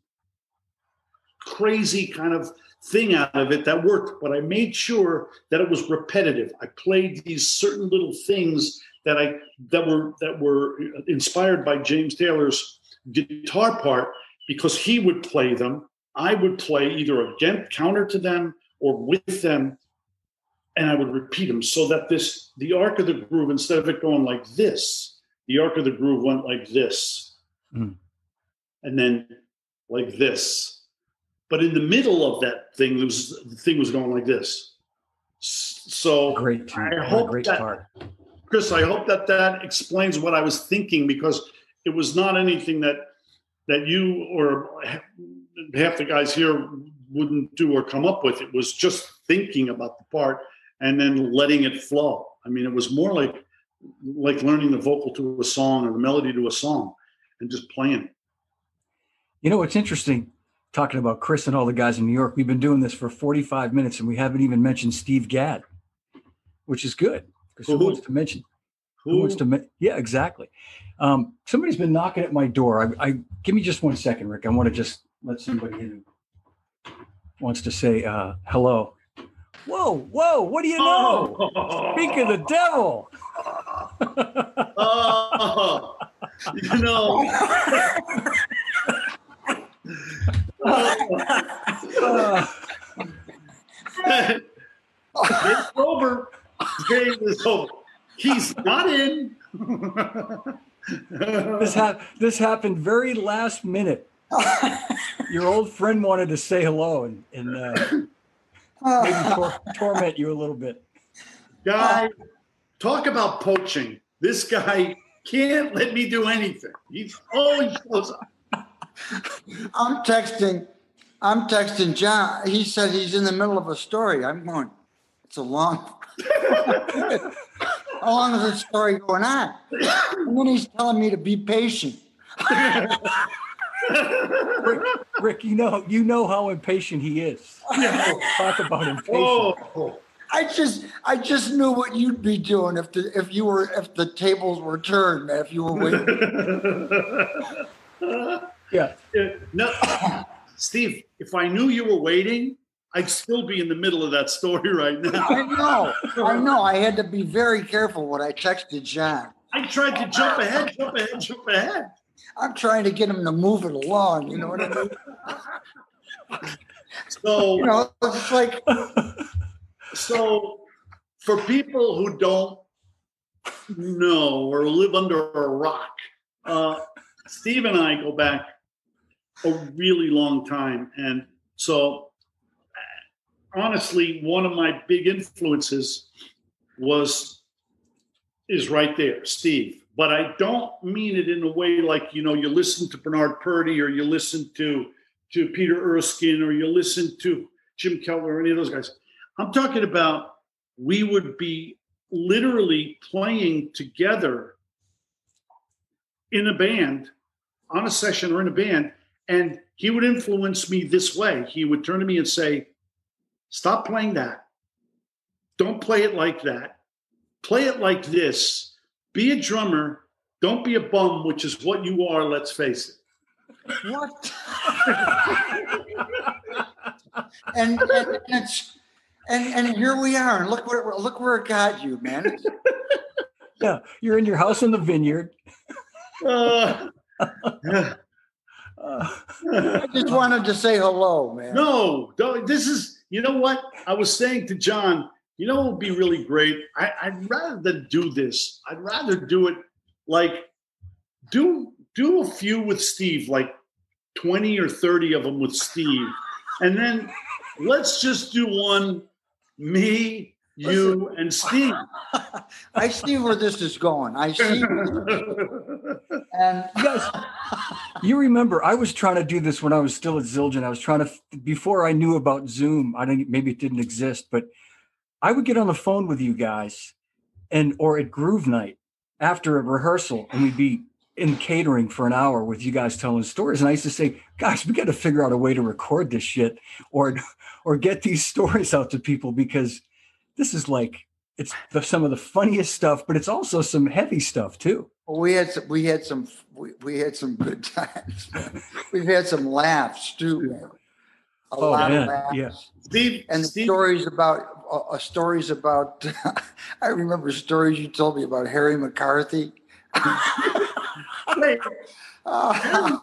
crazy kind of thing out of it that worked. But I made sure that it was repetitive. I played these certain little things that I that were that were inspired by James Taylor's guitar part because he would play them. I would play either against, counter to them or with them. And I would repeat them so that this, the arc of the groove, instead of it going like this, the arc of the groove went like this, mm. and then like this. But in the middle of that thing, there was, the thing was going like this. So great, I yeah, hope great that, part. Chris, I hope that that explains what I was thinking because it was not anything that that you or half the guys here wouldn't do or come up with. It was just thinking about the part. And then letting it flow. I mean, it was more like like learning the vocal to a song or the melody to a song. and just plan it. You know, it's interesting talking about Chris and all the guys in New York. We've been doing this for forty-five minutes and we haven't even mentioned Steve Gadd, which is good because who wants to mention? Who wants to? Me- yeah, exactly. Um, somebody's been knocking at my door. I, I give me just one second, Rick. I want to just let somebody in who wants to say uh, hello. Whoa, whoa! What do you know? Oh. Speak of the devil. Oh, you know. uh. It's over. Game is over. He's not in. this, ha- this happened very last minute. Your old friend wanted to say hello and, and uh, maybe tor- torment you a little bit. Guy, talk about poaching. This guy can't let me do anything. He always shows up. I'm texting. I'm texting John. He said he's in the middle of a story. I'm going, it's a long how long is this story going on? And then he's telling me to be patient. Rick, Rick, you know you know how impatient he is. Oh, talk about impatient. Whoa. I just I just knew what you'd be doing if the if you were if the tables were turned, man, if you were waiting. Yeah. No, Steve, if I knew you were waiting, I'd still be in the middle of that story right now. I know. I know. I had to be very careful when I texted John. I tried to jump ahead, jump ahead, jump ahead. I'm trying to get him to move it along. You know what I mean? So, you know, it's like. So, for people who don't know or live under a rock, uh, Steve and I go back a really long time. And so, honestly, one of my big influences was, is right there, Steve. But I don't mean it in a way like, you know, you listen to Bernard Purdy or you listen to, to Peter Erskine or you listen to Jim Keller or any of those guys. I'm talking about we would be literally playing together in a band, on a session or in a band, and he would influence me this way. He would turn to me and say, stop playing that. Don't play it like that. Play it like this. Be a drummer. Don't be a bum, which is what you are, let's face it. What? and, and, it's, and and here we are. And look where, look where it got you, man. Yeah, you're in your house in the vineyard. uh, yeah. uh, I just wanted to say hello, man. No, don't, this is... You know what? I was saying to John, you know what would be really great? I, I'd rather than do this. I'd rather do it like do do a few with Steve, like twenty or thirty of them with Steve. And then let's just do one, me, you, and Steve. I see where this is going. I see. And yes, you remember I was trying to do this when I was still at Zildjian. I was trying to before I knew about Zoom. I didn't. Maybe it didn't exist, but I would get on the phone with you guys, and or at Groove Night after a rehearsal, and we'd be in catering for an hour with you guys telling stories. And I used to say, "Guys, we got to figure out a way to record this shit, or or get these stories out to people because this is like." It's the, some of the funniest stuff, but it's also some heavy stuff too. We had some, we had some, we, we had some good times. We've had some laughs too. Man. A oh, lot man. Of laughs. Yeah. Steve, and the Steve. stories about uh, stories about. I remember stories you told me about Harry McCarthy. Wait, uh, Harry,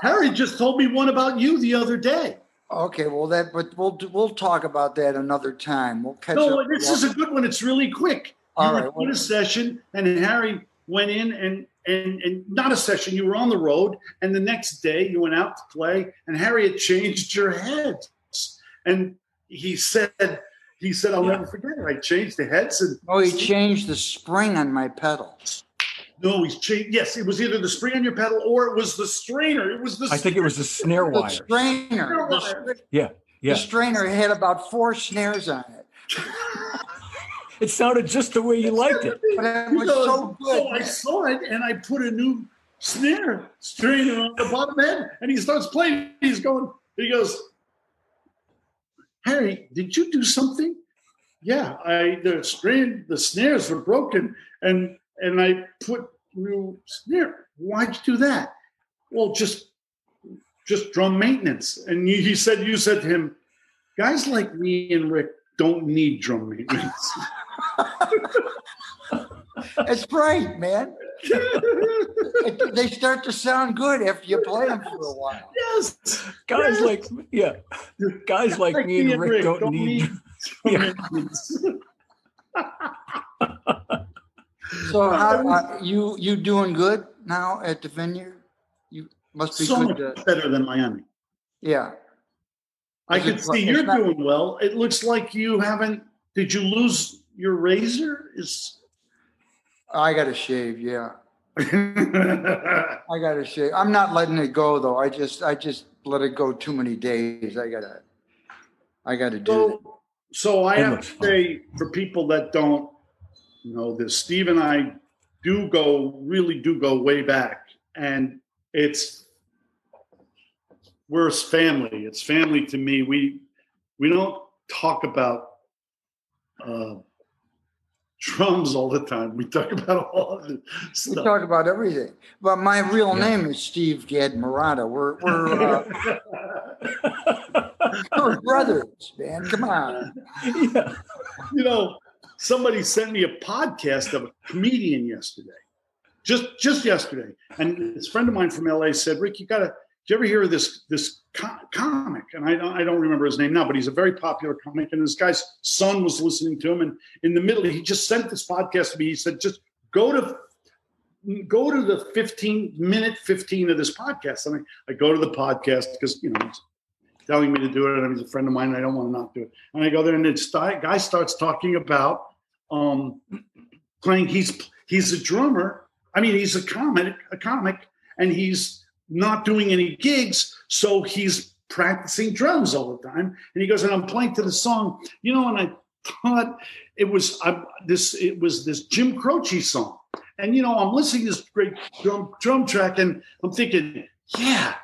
Harry just told me one about you the other day. Okay, well, that, but we'll we'll talk about that another time. We'll catch no, up. No, this is a good one. It's really quick. All you right, were well, in a session, and Harry went in, and and and not a session. You were on the road, and the next day you went out to play, and Harry had changed your heads, and he said, he said, I'll yeah. never forget it. I changed the heads, and oh, he changed the spring on my pedals. No, he's changed. Yes, it was either the spring on your pedal or it was the strainer. It was the. I think it was the snare wire. The strainer. The strainer. Yeah, yeah. The strainer had about four snares on it. It sounded just the way you liked it. But it was so good. So I saw it, and I put a new snare straight on the bottom end, and he starts playing. He's going, he goes, Harry, did you do something? Yeah, I the string, the snares were broken, and and I put new snare. Why'd you do that? Well, just just drum maintenance. And he said, you said to him, guys like me and Rick don't need drum maintenance. That's right, man. They start to sound good after you play them for a while. Yes, guys yes. like yeah, guys, guys like, like me and Rick, Rick don't, don't need. need So how uh, you you doing good now at the Vineyard? You must be so good much to, better than Miami. Yeah, I can see you're not, doing well. It looks like you haven't. Did you lose your razor? Is I got to shave, yeah. I got to shave. I'm not letting it go though. I just, I just let it go too many days. I gotta, I gotta do. So, that. so I have to say for people that don't know this, Steve and I do go, really do go way back, and it's we're family. It's family to me. We we don't talk about. Uh, drums all the time. We talk about all of the stuff. We talk about everything. But my real yeah. name is Steve Gadmirata. We're we're, uh, we're brothers, man. Come on. Yeah. You know, somebody sent me a podcast of a comedian yesterday. Just just yesterday. And this friend of mine from L A said, Rick, you gotta did you ever hear of this this com- comic? And I don't I don't remember his name now, but he's a very popular comic. And this guy's son was listening to him, and in the middle, he just sent this podcast to me. He said, "Just go to go to the fifteen minute fifteen of this podcast." And I, I go to the podcast because you know he's telling me to do it, and he's a friend of mine. And I don't want to not do it. And I go there, and the guy starts talking about um, playing. He's he's a drummer. I mean, he's a comic, a comic, and he's not doing any gigs, so he's practicing drums all the time. And he goes, and I'm playing to the song, you know. And I thought it was I, this. It was this Jim Croce song, and you know, I'm listening to this great drum drum track, and I'm thinking, yeah,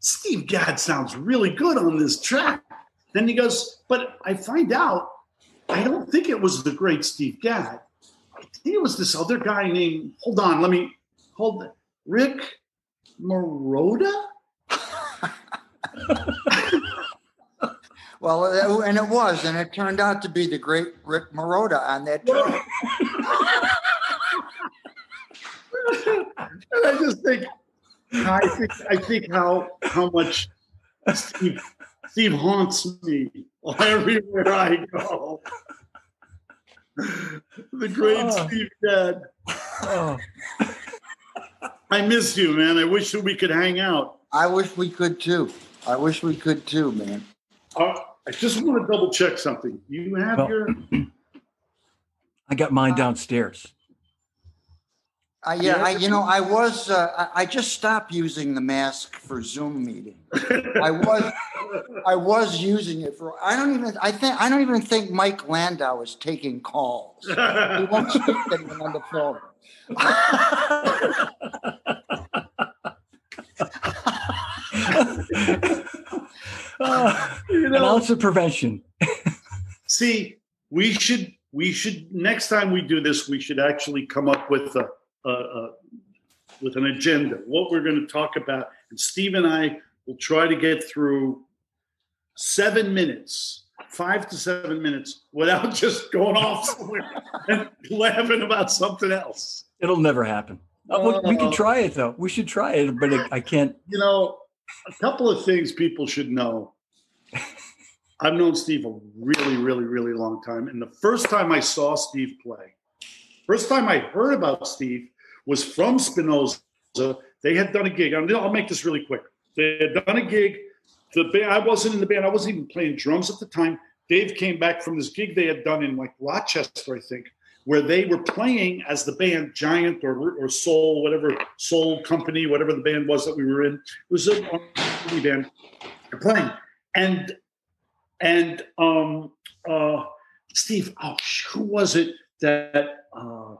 Steve Gadd sounds really good on this track. Then he goes, but I find out, I don't think it was the great Steve Gadd. I think it was this other guy named. Hold on, let me hold it, Rick. Marotta? Well, and it was, and it turned out to be the great Rick Marotta on that track. And I just think, I think, I think how how much Steve, Steve haunts me everywhere I go. The great oh. Steve Gadd. Oh. I miss you, man. I wish that we could hang out. I wish we could, too. I wish we could, too, man. Uh, I just want to double check something. You have well, your... I got mine downstairs. Uh, yeah, I, you know, I was... Uh, I just stopped using the mask for Zoom meetings. I was I was using it for... I don't even I think, I don't even think Mike Landau is taking calls. He won't speak to anyone on the phone. uh, you know, lots of prevention. See, we should we should next time we do this, we should actually come up with a, a, a with an agenda, what we're going to talk about. And Steve and I will try to get through seven minutes. Five to seven minutes without just going off somewhere and laughing about something else. It'll never happen. Uh, we can try it though. We should try it, but it, I can't. You know, a couple of things people should know. I've known Steve a really, really, really long time. And the first time I saw Steve play, first time I heard about Steve was from Spinoza. They had done a gig. I'll make this really quick. They had done a gig. The band, I wasn't in the band. I wasn't even playing drums at the time. Dave came back from this gig they had done in like Rochester, I think, where they were playing as the band Giant or or Soul, whatever Soul Company, whatever the band was that we were in. It was a band playing, and and um, uh, Steve, oh, who was it that uh,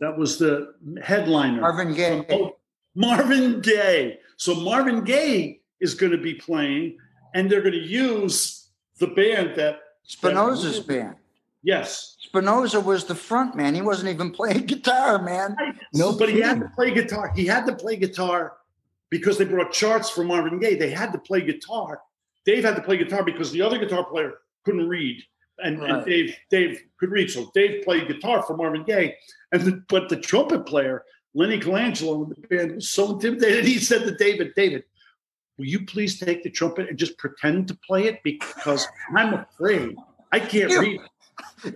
that was the headliner? Marvin Gaye. Marvin Gaye. So Marvin Gaye is going to be playing, and they're going to use the band that Spinoza's that band. Yes. Spinoza was the front man. He wasn't even playing guitar, man. Right. No, but he had to play guitar. He had to play guitar because they brought charts for Marvin Gaye. They had to play guitar. Dave had to play guitar because the other guitar player couldn't read. And, right. and Dave Dave could read. So Dave played guitar for Marvin Gaye. And the, but the trumpet player, Lenny Colangelo, in the band was so intimidated. He said to David, David, will you please take the trumpet and just pretend to play it? Because I'm afraid. I can't you. read it.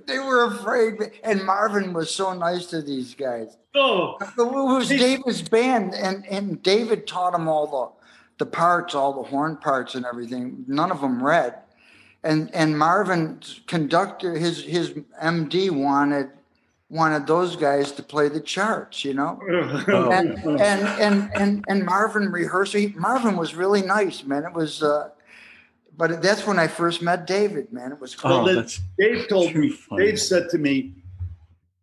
They were afraid, and Marvin was so nice to these guys. Oh, it was David's band, and, and David taught them all the, the parts, all the horn parts and everything. None of them read, and and Marvin conductor, his his M D wanted wanted those guys to play the charts, you know. Oh. And, and and and and Marvin rehearsed. He, Marvin was really nice, man. It was. Uh, But that's when I first met David, man. It was cool. Oh, Dave told me, funny. Dave said to me,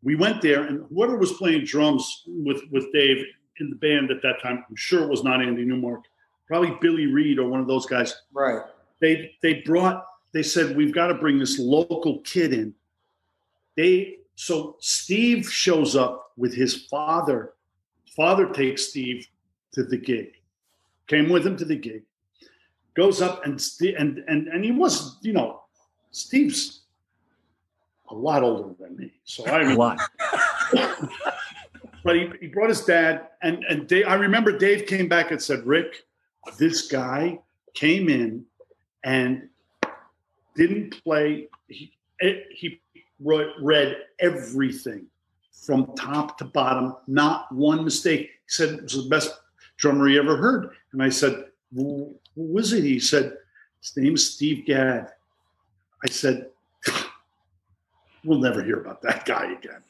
we went there, and whoever was playing drums with, with Dave in the band at that time, I'm sure it was not Andy Newmark, probably Billy Reed or one of those guys. Right. They they brought, they said, we've got to bring this local kid in. They So Steve shows up with his father. Father takes Steve to the gig, came with him to the gig. Goes up and and and and he was, you know, Steve's a lot older than me, so I a lot. But he, he brought his dad, and and Dave, I remember Dave came back and said, Rick, this guy came in and didn't play. He he read everything from top to bottom, not one mistake. He said it was the best drummer he ever heard, and I said, who was it? He said, his name's Steve Gadd. I said, we'll never hear about that guy again.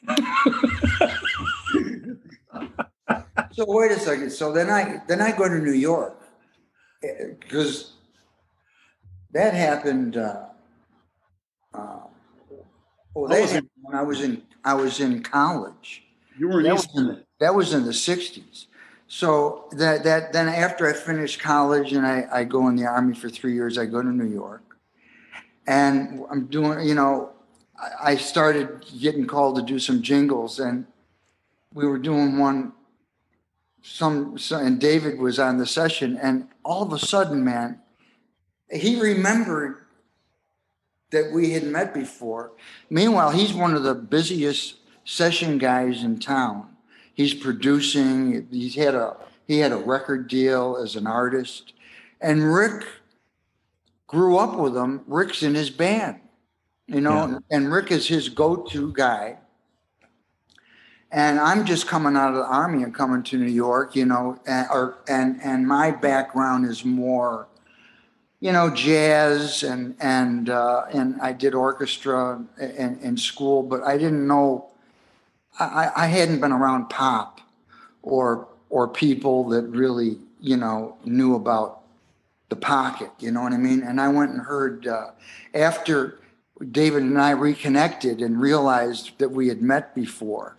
So wait a second. So then I then I go to New York, because that happened. Uh, uh, oh, that I happened when I was in I was in college. You were in that, was in the, that was in the sixties. So that that then after I finished college and I, I go in the Army for three years, I go to New York, and I'm doing, you know, I, I started getting called to do some jingles, and we were doing one, some, some, and David was on the session, and all of a sudden, man, he remembered that we had met before. Meanwhile, he's one of the busiest session guys in town. He's producing. He's had a he had a record deal as an artist, and Rick grew up with him. Rick's in his band, you know, yeah. and Rick is his go-to guy. And I'm just coming out of the Army and coming to New York, you know, and or, and, and my background is more, you know, jazz and and uh, and I did orchestra in, in school, but I didn't know. I, I hadn't been around pop or or people that really, you know, knew about the pocket, you know what I mean? And I went and heard, uh, after David and I reconnected and realized that we had met before,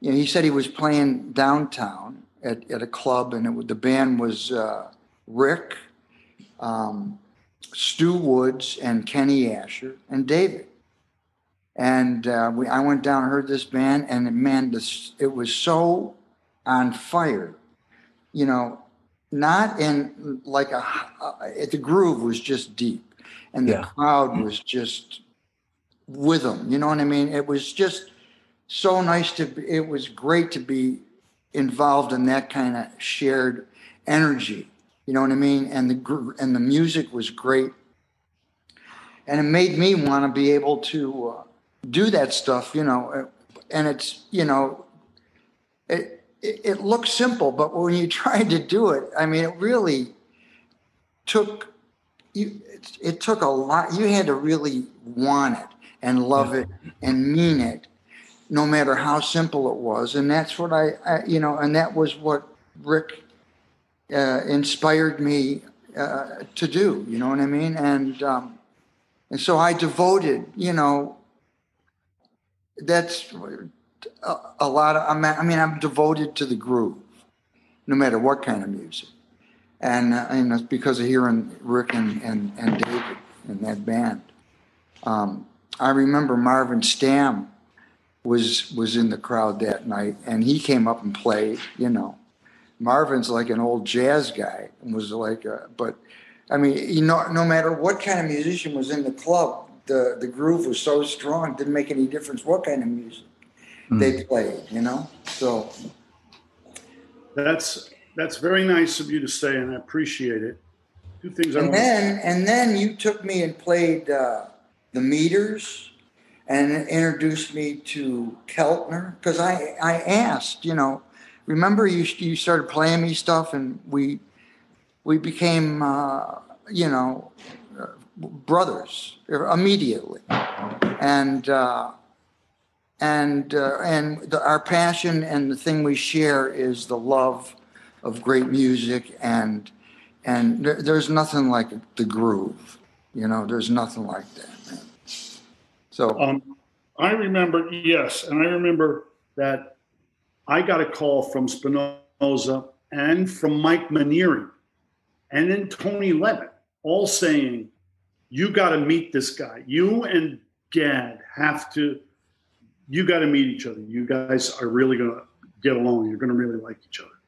you know, he said he was playing downtown at, at a club, and it, the band was uh, Rick, um, Stu Woods, and Kenny Asher, and David. And uh, we, I went down and heard this band, and man, this, it was so on fire, you know, not in like a, uh, the groove was just deep, and the yeah. crowd was just with them, you know what I mean? It was just so nice to be, it was great to be involved in that kind of shared energy, you know what I mean? And the gro- and the music was great. And it made me want to be able to, uh, do that stuff, you know, and it's, you know, it, it it looks simple, but when you try to do it, I mean, it really took you. It, it took a lot. You had to really want it and love it and mean it, no matter how simple it was. And that's what I, I you know, and that was what Rick uh, inspired me uh, to do. You know what I mean? And um, and so I devoted, you know. That's a, a lot of, I mean, I'm devoted to the groove. no matter what kind of music. And, uh, and that's because of hearing Rick and, and, and David and that band. Um, I remember Marvin Stamm was was in the crowd that night, and he came up and played, you know. Marvin's like an old jazz guy and was like, a, but I mean, you know, no matter what kind of musician was in the club, the, the groove was so strong, it didn't make any difference what kind of music mm. they played, you know? So that's that's very nice of you to say, and I appreciate it. Two things I and want then, to... And then you took me and played uh, the Meters and introduced me to Keltner, because I, I asked, you know, remember you you started playing me stuff, and we we became uh, you know uh, brothers immediately, and uh, and uh, and the, our passion and the thing we share is the love of great music, and and there, there's nothing like the groove, you know. There's nothing like that, man. So um, I remember yes, and I remember that. I got a call from Spinoza and from Mike Manieri and then Tony Levitt, all saying, you got to meet this guy. You and Gad have to, you got to meet each other. You guys are really going to get along. You're going to really like each other.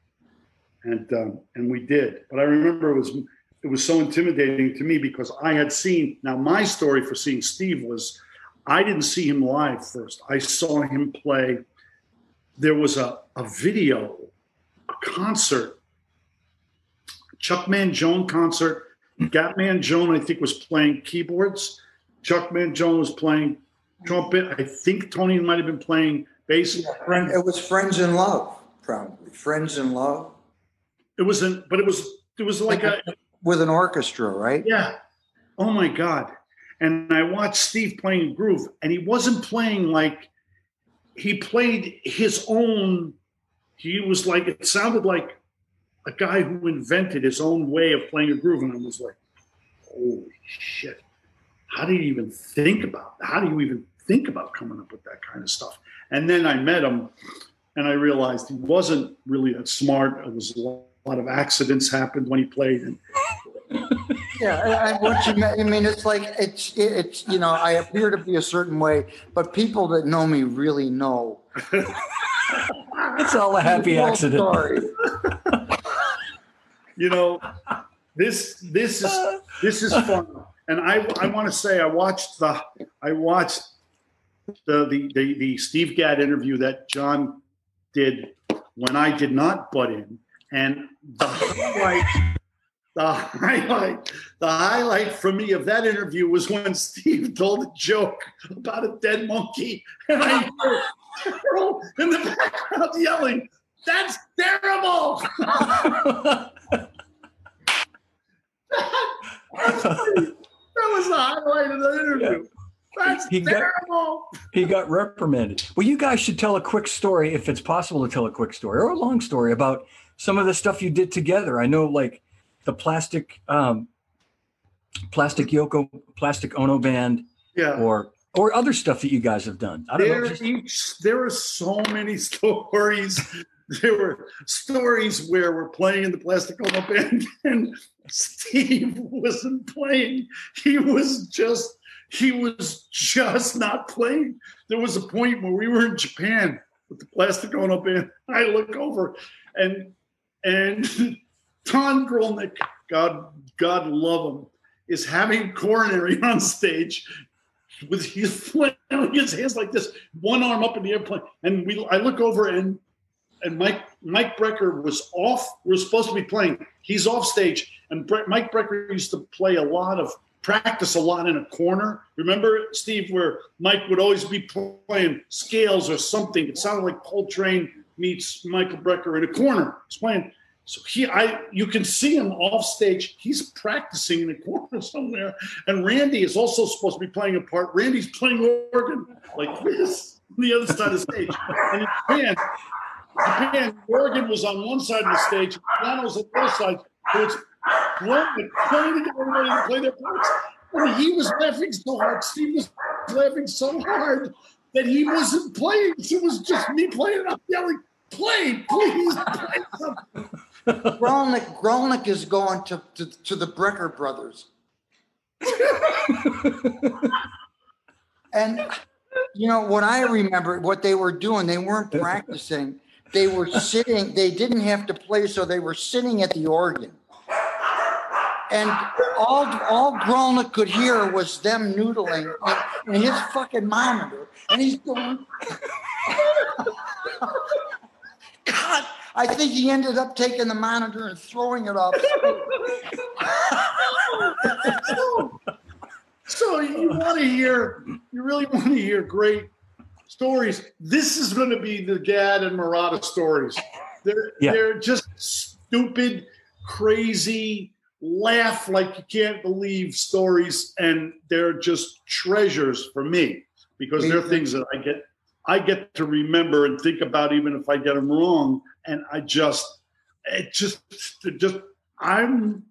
And um, and we did. But I remember it was it was so intimidating to me because I had seen, now my story for seeing Steve was I didn't see him live first. I saw him play. There was a, a video, a concert, Chuck Mangione concert. Gat Mangione, I think, was playing keyboards. Chuck Mangione was playing trumpet. I think Tony might have been playing bass. Yeah, it was Friends in Love, probably. Friends in Love. It was, an, but it was, it was like a with an orchestra, right? Yeah. Oh my God! And I watched Steve playing groove, and he wasn't playing like. He played his own, he was like, it sounded like a guy who invented his own way of playing a groove. And I was like, holy shit, how do you even think about, how do you even think about coming up with that kind of stuff? And then I met him and I realized he wasn't really that smart. It was a lot, a lot of accidents happened when he played. And yeah, I, what you, I mean, it's like, it's, it's, you know, I appear to be a certain way, but people that know me really know. It's all a happy accident. Story. You know, this, this is, this is fun. And I, I want to say, I watched the, I watched the, the, the, the Steve Gadd interview that John did when I did not butt in, and the highlight, The highlight, the highlight for me of that interview was when Steve told a joke about a dead monkey, and I heard Carol in the background yelling, "That's terrible!" that, that's that was the highlight of the interview. That's he terrible. Got, he got reprimanded. Well, you guys should tell a quick story, if it's possible to tell a quick story or a long story about some of the stuff you did together. I know, like. The plastic, um, plastic Yoko, plastic Ono band, yeah, or or other stuff that you guys have done. I don't there, know, just... each, there are so many stories. There were stories where we're playing in the plastic Ono band, and Steve wasn't playing. He was just he was just not playing. There was a point where we were in Japan with the plastic Ono band. I look over, and and. Tom Grolnick, God, God love him, is having coronary on stage with his, his hands like this, one arm up in the airplane. And we, I look over and and Mike Mike Brecker was off. We were supposed to be playing. He's off stage. And Bre- Mike Brecker used to play a lot of, practice a lot in a corner. Remember, Steve, where Mike would always be playing scales or something. It sounded like Coltrane meets Michael Brecker in a corner. He's playing. So he, I, you can see him off stage. He's practicing in a corner somewhere. And Randy is also supposed to be playing a part. Randy's playing organ like this on the other side of the stage. And in Japan, Japan, organ was on one side of the stage, piano was on the other side. So it's blended, playing to everybody to play their parts. And he was laughing so hard. Steve was laughing so hard that he wasn't playing. It was just me playing. And I'm yelling, "Play, please, play something." Grolnick, Grolnick is going to, to, to the Brecker brothers. And, you know, what I remember, what they were doing, they weren't practicing. They were sitting, they didn't have to play, so they were sitting at the organ. And all, all Grolnick could hear was them noodling in, in his fucking monitor. And he's going, God, I think he ended up taking the monitor and throwing it off. so, so you want to hear, you really want to hear great stories. This is going to be the Gad and Marotta stories. They're, yeah. they're just stupid, crazy, laugh like you can't believe stories, and they're just treasures for me because they're things that I get I get to remember and think about even if I get them wrong. And I just it just it just I'm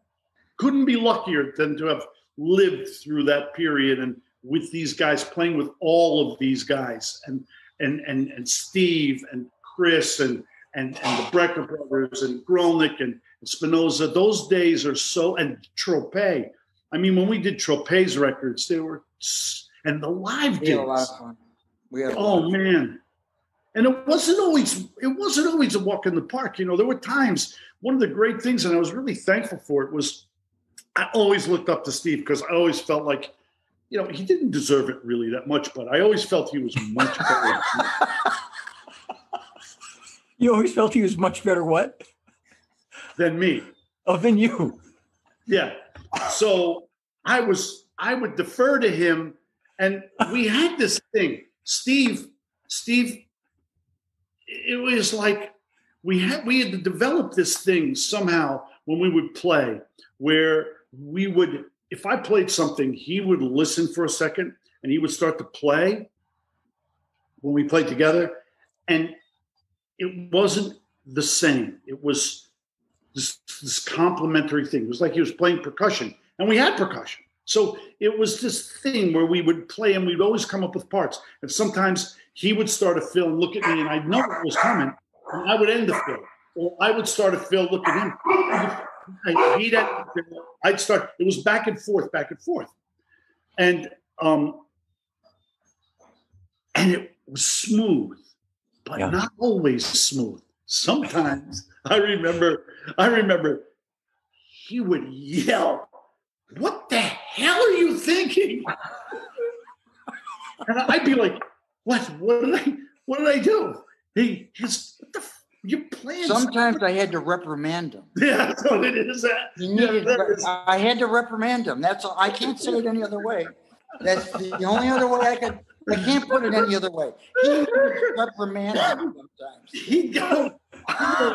couldn't be luckier than to have lived through that period and with these guys, playing with all of these guys and and and and Steve and Chris and and, and the Brecker brothers and Grolnick and Spinoza. Those days are so, and Tropez. I mean, when we did Tropez records, they were, and the live gigs. We had a lot of fun. We had a lot of fun. Oh man! And it wasn't always, it wasn't always a walk in the park. You know, there were times. One of the great things, and I was really thankful for it, was I always looked up to Steve because I always felt like, you know, he didn't deserve it really that much, but I always felt he was much better. You always felt he was much better. What? Than me. Oh, than you. Yeah. So I was, I would defer to him. And we had this thing, Steve, Steve, it was like we had, we had to develop this thing somehow when we would play where we would, if I played something, he would listen for a second and he would start to play when we played together. And it wasn't the same. It was This, this complimentary thing. It was like he was playing percussion, and we had percussion. So it was this thing where we would play, and we'd always come up with parts. And sometimes he would start a fill and look at me, and I'd know it was coming, and I would end the fill. Or I would start a fill, look at him. He'd end the fill. I'd start. It was back and forth, back and forth. And, um, and it was smooth, but yeah. not always smooth. Sometimes I remember, I remember he would yell, "What the hell are you thinking?" And I'd be like, "What? What did I? What did I do?" He, his, what the f- you playing? Sometimes something? I had to reprimand him. Yeah, so it is that. He needed, yeah, that is. I had to reprimand him. That's all. I can't say it any other way. That's the only other way I could. I can't put it any other way. He reprimanded sometimes. He'd go,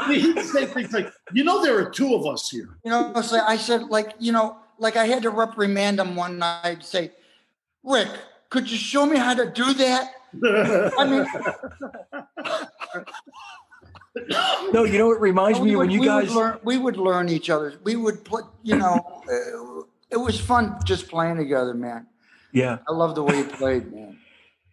he'd say things like, you know, there are two of us here. You know, so I said, like, you know, like I had to reprimand him one night, say, Rick, could you show me how to do that? I mean, no, you know, it reminds me when would, you we guys. Would learn, we would learn each other. We would put, you know, it was fun just playing together, man. Yeah. I love the way you played, man.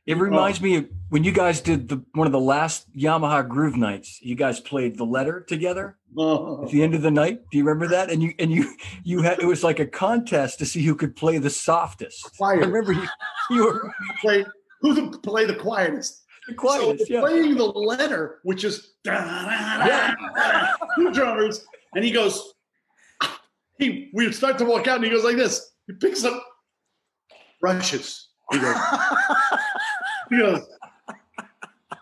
It reminds me of when you guys did the one of the last Yamaha Groove nights. You guys played The Letter together oh. at the end of the night. Do you remember that? And you and you you had it was like a contest to see who could play the softest. Quiet. I remember you, you were play who could play the quietest. The quietest. So yeah. Playing The Letter, which is yeah. two drummers, and he goes. He we start to walk out, and he goes like this. He picks up brushes. He goes. He goes,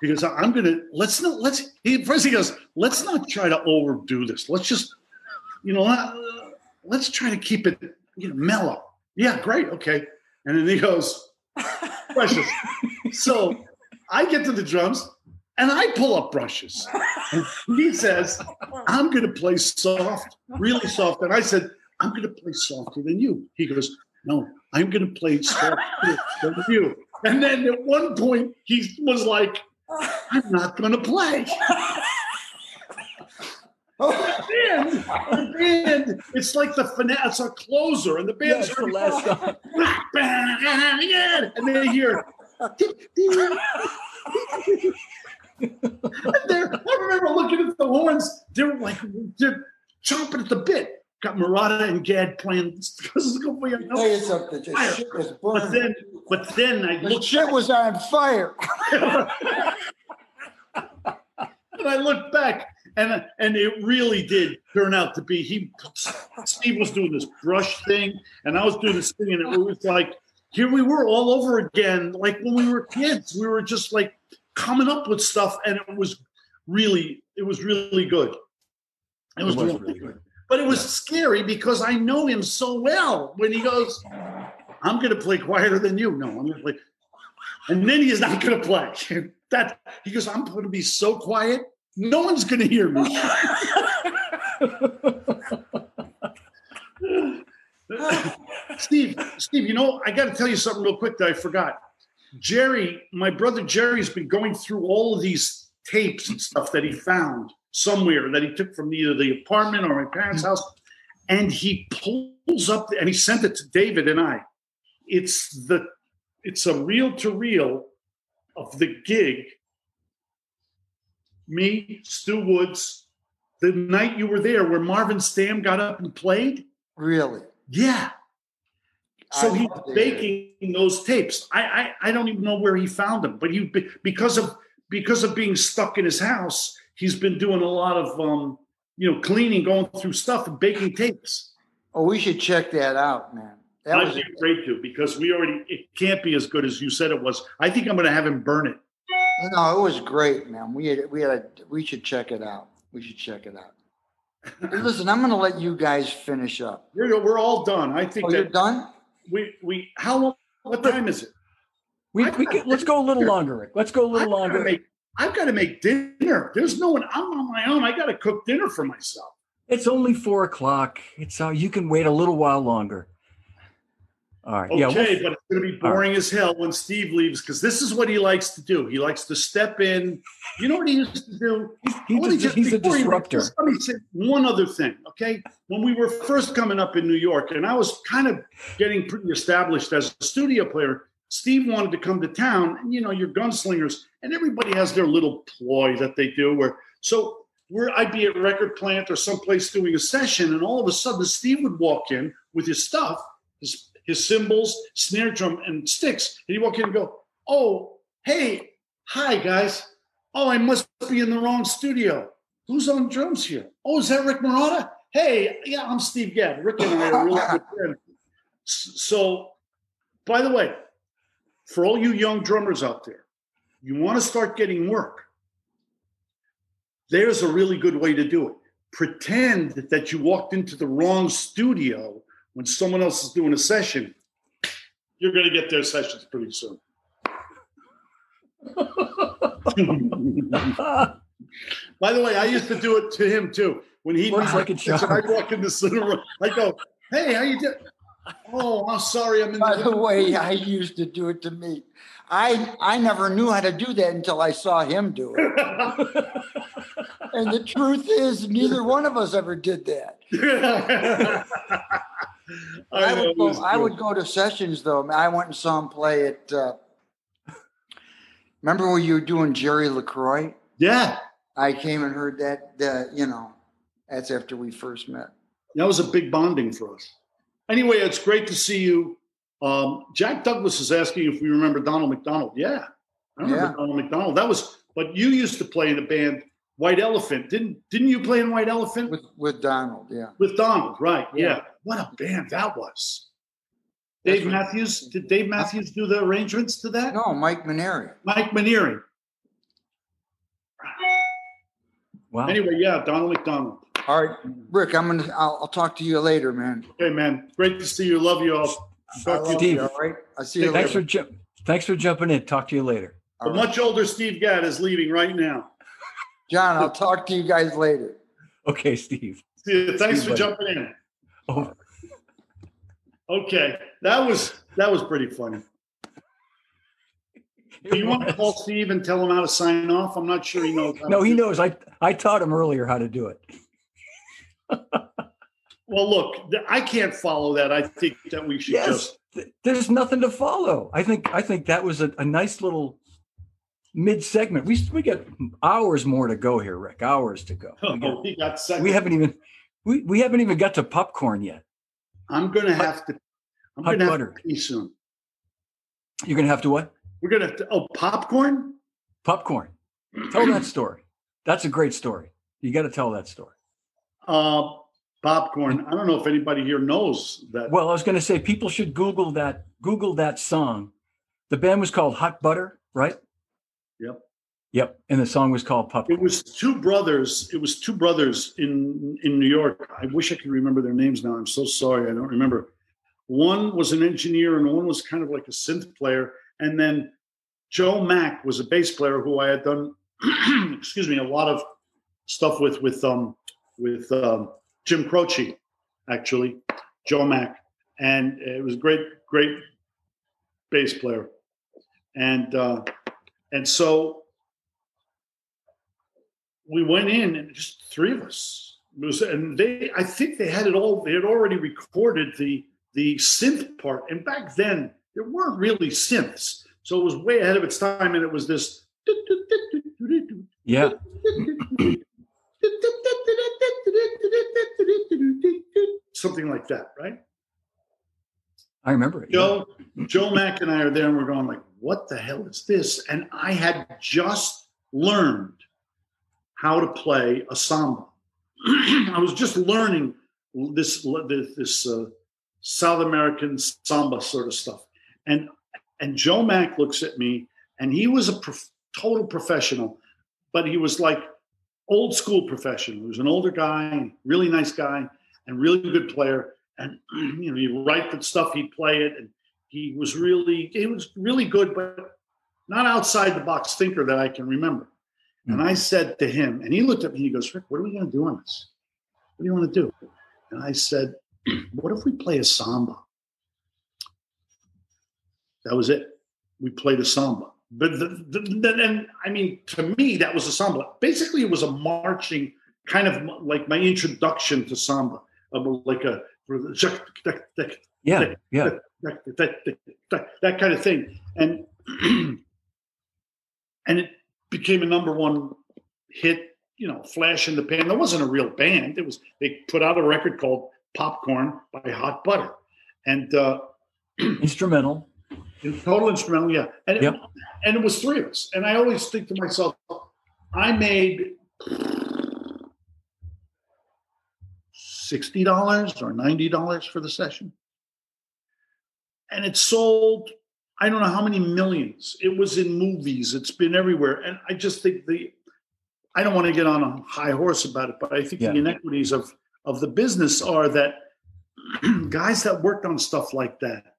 he goes, I'm going to, let's not, let's, he, first he goes, let's not try to overdo this. Let's just, you know, uh, let's try to keep it, you know, mellow. Yeah, great. Okay. And then he goes, brushes. So I get to the drums and I pull up brushes. And he says, I'm going to play soft, really soft. And I said, I'm going to play softer than you. He goes, no, I'm going to play softer than you. And then at one point, he was like, I'm not going to play. Oh, and the band, the band, it's like the finale, it's a closer, and the band's yeah, the last song. And they hear, and I remember looking at the horns, they were like, chomping at the bit. Got Murata and Gad playing. Tell you something, the shit was burning. But then, but then I the shit back. was on fire. And I looked back, and and it really did turn out to be he. Steve was doing this brush thing, and I was doing this thing, and it was like here we were all over again, like when we were kids. We were just like coming up with stuff, and it was really, it was really good. It was, it was really, really good. good. But it was scary because I know him so well. When he goes, I'm going to play quieter than you. No, I'm going to play. And then he's not going to play. That he goes, I'm going to be so quiet, no one's going to hear me. Steve, Steve, you know, I got to tell you something real quick that I forgot. Jerry, my brother Jerry's been going through all of these tapes and stuff that he found somewhere that he took from either the apartment or my parents' house, and he pulls up the, and he sent it to David and I. It's the it's a reel to reel of the gig. Me, Stu Woods, the night you were there, where Marvin Stamm got up and played. Really? Yeah. So I he's baking it. those tapes. I, I I don't even know where he found them, but he because of because of being stuck in his house. He's been doing a lot of, um, you know, cleaning, going through stuff and baking tapes. Oh, we should check that out, man. That I'd be great to, because we already, it can't be as good as you said it was. I think I'm going to have him burn it. No, it was great, man. We had, we had, a, we should check it out. We should check it out. Listen, I'm going to let you guys finish up. We're, we're all done. I think. Oh, you're done? We, we, how long, what time is it? We, we can, let's go a little longer, Rick. Let's go a little longer. Make, I've got to make dinner. There's no one. I'm on my own. I got to cook dinner for myself. It's only four o'clock. It's uh, you can wait a little while longer. All right. Okay, yeah, we'll... but it's going to be boring right. as hell when Steve leaves, because this is what he likes to do. He likes to step in. You know what he used to do? He just, just, he's a disruptor. He left, let me say one other thing, okay? When we were first coming up in New York, and I was kind of getting pretty established as a studio player, Steve wanted to come to town, and you know, your gunslingers, and everybody has their little ploy that they do. Where so where I'd be at Record Plant or someplace doing a session, and all of a sudden Steve would walk in with his stuff, his his cymbals, snare drum, and sticks, and he'd walk in and go, "Oh, hey, hi guys. Oh, I must be in the wrong studio. Who's on drums here? Oh, is that Rick Marotta? Hey, yeah, I'm Steve Gadd. Rick and I are really good friends." So, by the way, for all you young drummers out there, you want to start getting work, there's a really good way to do it. Pretend that you walked into the wrong studio when someone else is doing a session. You're going to get their sessions pretty soon. By the way, I used to do it to him too. When he was like a child, I walk in the sitting room, I go, "Hey, how you doing?" Oh, I'm sorry. I'm in By the way, I used to do it to me. I I never knew how to do that until I saw him do it. And the truth is, neither one of us ever did that. I, I, would go, I would go to sessions, though. I went and saw him play at, uh, remember when you were doing Jerry LaCroix? Yeah. I came and heard that, uh, you know, that's after we first met. That was a big bonding for us. Anyway, it's great to see you. Um, Jack Douglas is asking if we remember Donald McDonald. Yeah, I remember yeah. Donald McDonald. That was, but you used to play in a band, White Elephant. Didn't Didn't you play in White Elephant? With, with Donald, yeah. With Donald, right, yeah. yeah. What a band that was. Dave That's Matthews, right. did Dave Matthews do the arrangements to that? No, Mike Manieri. Mike Manieri. Wow. Anyway, yeah, Donald McDonald. All right, Rick, I'm gonna. I'll, I'll talk to you later, man. Okay, man. Great to see you. Love you all. Talk to you, Steve. All right. I see you later. Thanks for ju- thanks for jumping in. Talk to you later. The much older Steve Gadd is leaving right now. John, I'll talk to you guys later. Okay, Steve. Thanks for jumping in. Oh. Okay, that was that was pretty funny. Do you want to call Steve and tell him how to sign off? I'm not sure he knows. No, he knows. I I taught him earlier how to do it. Well, look, I can't follow that. I think that we should yes, just. Th- there's nothing to follow. I think I think that was a, a nice little mid segment. We we got hours more to go here, Rick. Hours to go. We, got, oh, we, got we haven't even We we haven't even got to popcorn yet. I'm going to have to. I'm going to have butter. to pee soon. You're going to have to what? We're going to have to. Oh, popcorn? Popcorn. Tell that story. That's a great story. You got to tell that story. Uh, popcorn. I don't know if anybody here knows that. Well, I was going to say people should Google that. Google that song. The band was called Hot Butter, right? Yep. Yep. And the song was called Popcorn. It was two brothers. It was two brothers in, in New York. I wish I could remember their names now. I'm so sorry. I don't remember. One was an engineer and one was kind of like a synth player. And then Joe Mack was a bass player who I had done, excuse me, a lot of stuff with, with, um, with um, Jim Croce, actually, Joe Mack. And it was a great, great bass player. And, uh, and so we went in, and just three of us. It was, and they, I think they had it all. They had already recorded the the synth part, and back then there weren't really synths, so it was way ahead of its time. And it was this, yeah. something like that, right? I remember it. Joe, yeah. Joe Mack and I are there, and we're going like, "What the hell is this?" And I had just learned how to play a samba. I was just learning this this, this uh, South American samba sort of stuff. And and Joe Mack looks at me, and he was a prof- total professional, but he was like old school professional. He was an older guy, really nice guy, and really good player. And you know, he'd write the stuff, he'd play it, and he was really he was really good, but not outside the box thinker that I can remember. And I said to him, and he looked at me, he goes, "Rick, what are we going to do on this? What do you want to do?" And I said, "What if we play a samba?" That was it. We played a samba. But then, I mean, to me, that was a samba. Basically, it was a marching, kind of like my introduction to samba. Like a, yeah, yeah, that kind of thing. And, and it, became a number one hit, you know, flash in the pan. That wasn't a real band. It was, they put out a record called Popcorn by Hot Butter. And uh, instrumental. Total instrumental, yeah. And, yep. it, and it was three of us. And I always think to myself, I made sixty dollars or ninety dollars for the session. And it sold, I don't know how many millions. It was in movies. It's been everywhere. And I just think the, I don't want to get on a high horse about it, but I think yeah. the inequities of, of the business are that guys that worked on stuff like that,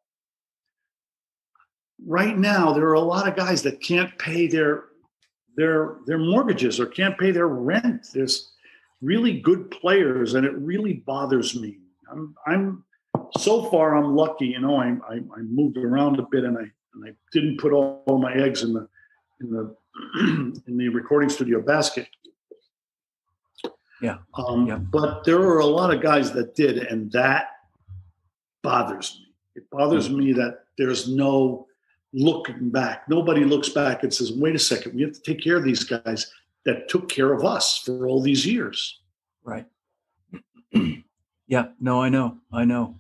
right now, there are a lot of guys that can't pay their, their, their mortgages or can't pay their rent. There's really good players, and it really bothers me. I'm, I'm, So far, I'm lucky. You know, I, I I moved around a bit, and I and I didn't put all, all my eggs in the in the in the recording studio basket. Yeah. Um, yeah. But there are a lot of guys that did, and that bothers me. It bothers mm-hmm. me that there's no looking back. Nobody looks back and says, "Wait a second, we have to take care of these guys that took care of us for all these years." Right. Yeah. No, I know. I know.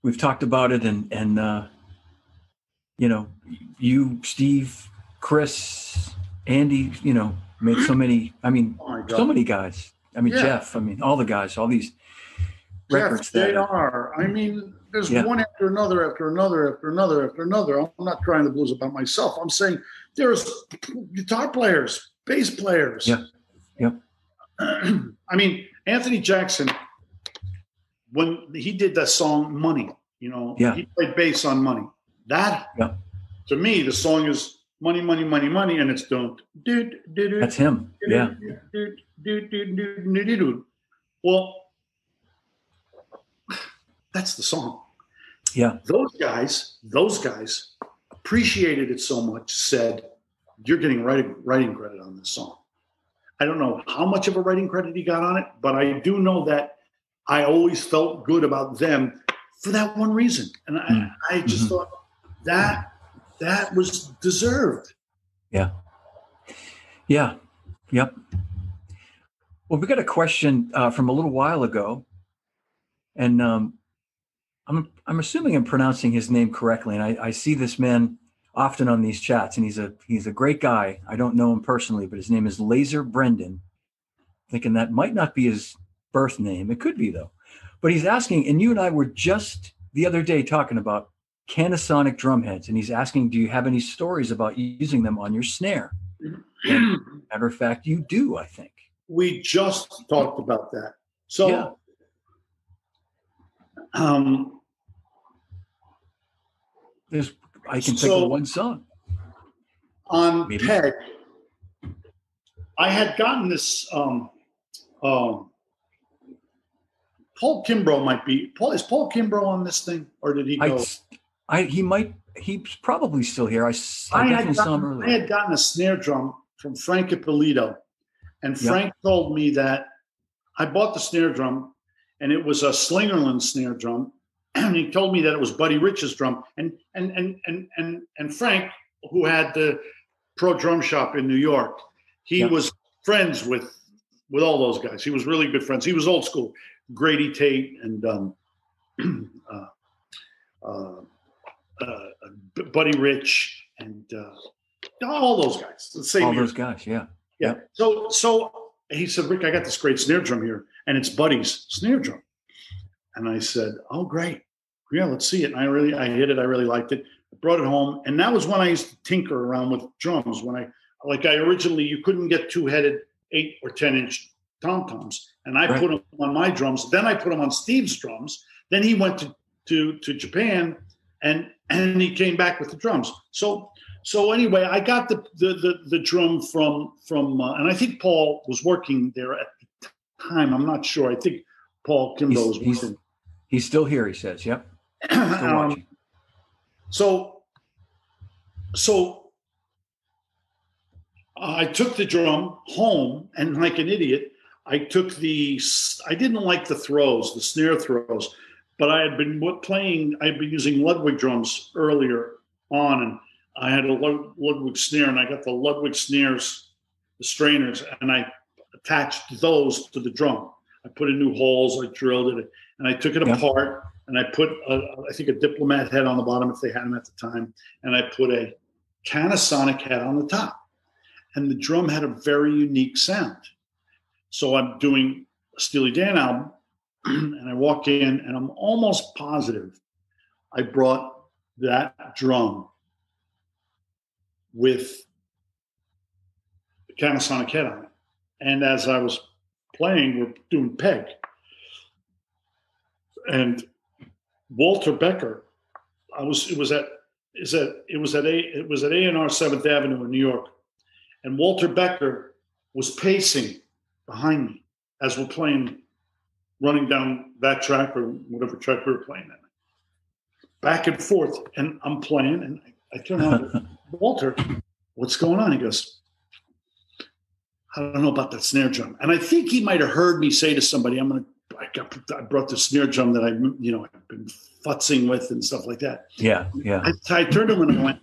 We've talked about it, and and uh, you know, you, Steve, Chris, Andy, you know, made so many. I mean, oh so many guys. I mean, yeah. Jeff. I mean, all the guys. All these records. Jeff, they that, are. I mean, there's yeah. one after another, after another, after another, after another. I'm not crying the blues about myself. I'm saying there's guitar players, bass players. Yeah. Yep. I mean, Anthony Jackson. When he did that song Money, you know, yeah. he played bass on Money. That, yeah. to me, the song is Money, Money, Money, Money, and it's don't. That's him. Yeah. Well, that's the song. Yeah. Those guys, those guys appreciated it so much, said, "You're getting writing, writing credit on this song." I don't know how much of a writing credit he got on it, but I do know that I always felt good about them for that one reason. And I, mm. I just mm-hmm. thought that that was deserved. Yeah. Yeah. Yep. Well, we got a question uh, from a little while ago, and um, I'm I'm assuming I'm pronouncing his name correctly. And I, I see this man often on these chats, and he's a he's a great guy. I don't know him personally, but his name is Laser Brendan. Thinking that might not be his birth name. It could be, though. But he's asking, and you and I were just the other day talking about Canasonic drumheads, and he's asking, do you have any stories about using them on your snare? Matter of fact, you do, I think. We just talked about that. So yeah. um, There's, I can so think of one song. On Maybe. Peg, I had gotten this... Um, um, Paul Kimbrough might be. Paul, is Paul Kimbrough on this thing, or did he go? I, I he might. He's probably still here. I, I, I definitely gotten, saw him earlier. I had gotten a snare drum from Frank Ippolito, and Frank yep. told me that I bought the snare drum, and it was a Slingerland snare drum, and he told me that it was Buddy Rich's drum, and and and and and and Frank, who had the Pro Drum Shop in New York, he yep. was friends with with all those guys. He was really good friends. He was old school. Grady Tate and um, uh, uh, uh, Buddy Rich and uh, all those guys. The same all year. Those guys, yeah. yeah, yeah. So, so he said, "Rick, I got this great snare drum here, and it's Buddy's snare drum." And I said, "Oh, great! Yeah, let's see it." And I really, I hit it. I really liked it. I brought it home, and that was when I used to tinker around with drums. When I, like, I originally, you couldn't get two-headed eight or ten-inch tom-toms. And I right. put them on my drums. Then I put them on Steve's drums. Then he went to, to, to Japan, and and he came back with the drums. So so anyway, I got the the the, the drum from from uh, and I think Paul was working there at the time. I'm not sure. I think Paul Kimbrough was working. He's, he's still here. He says, "Yep." Still um, so so. I took the drum home, and like an idiot, I took the, I didn't like the throws, the snare throws, but I had been playing, I had been using Ludwig drums earlier on, and I had a Ludwig snare, and I got the Ludwig snares, the strainers, and I attached those to the drum. I put in new holes, I drilled it, and I took it yeah. apart, and I put, a, I think, a Diplomat head on the bottom, if they had them at the time, and I put a Canasonic head on the top. And the drum had a very unique sound. So I'm doing a Steely Dan album, and I walk in, and I'm almost positive I brought that drum with the Canasonic head on it. And as I was playing, we're doing Peg. And Walter Becker, I was it was at is that it was at a it was at A and R Seventh Avenue in New York. And Walter Becker was pacing behind me as we're playing, running down that track or whatever track we were playing at. Back and forth. And I'm playing, and I, I turn on Walter, what's going on? He goes, I don't know about that snare drum. And I think he might have heard me say to somebody, I'm going to, I, got, I brought the snare drum that I, you know, I've been futzing with and stuff like that. Yeah, yeah. I, I turned to him and I went,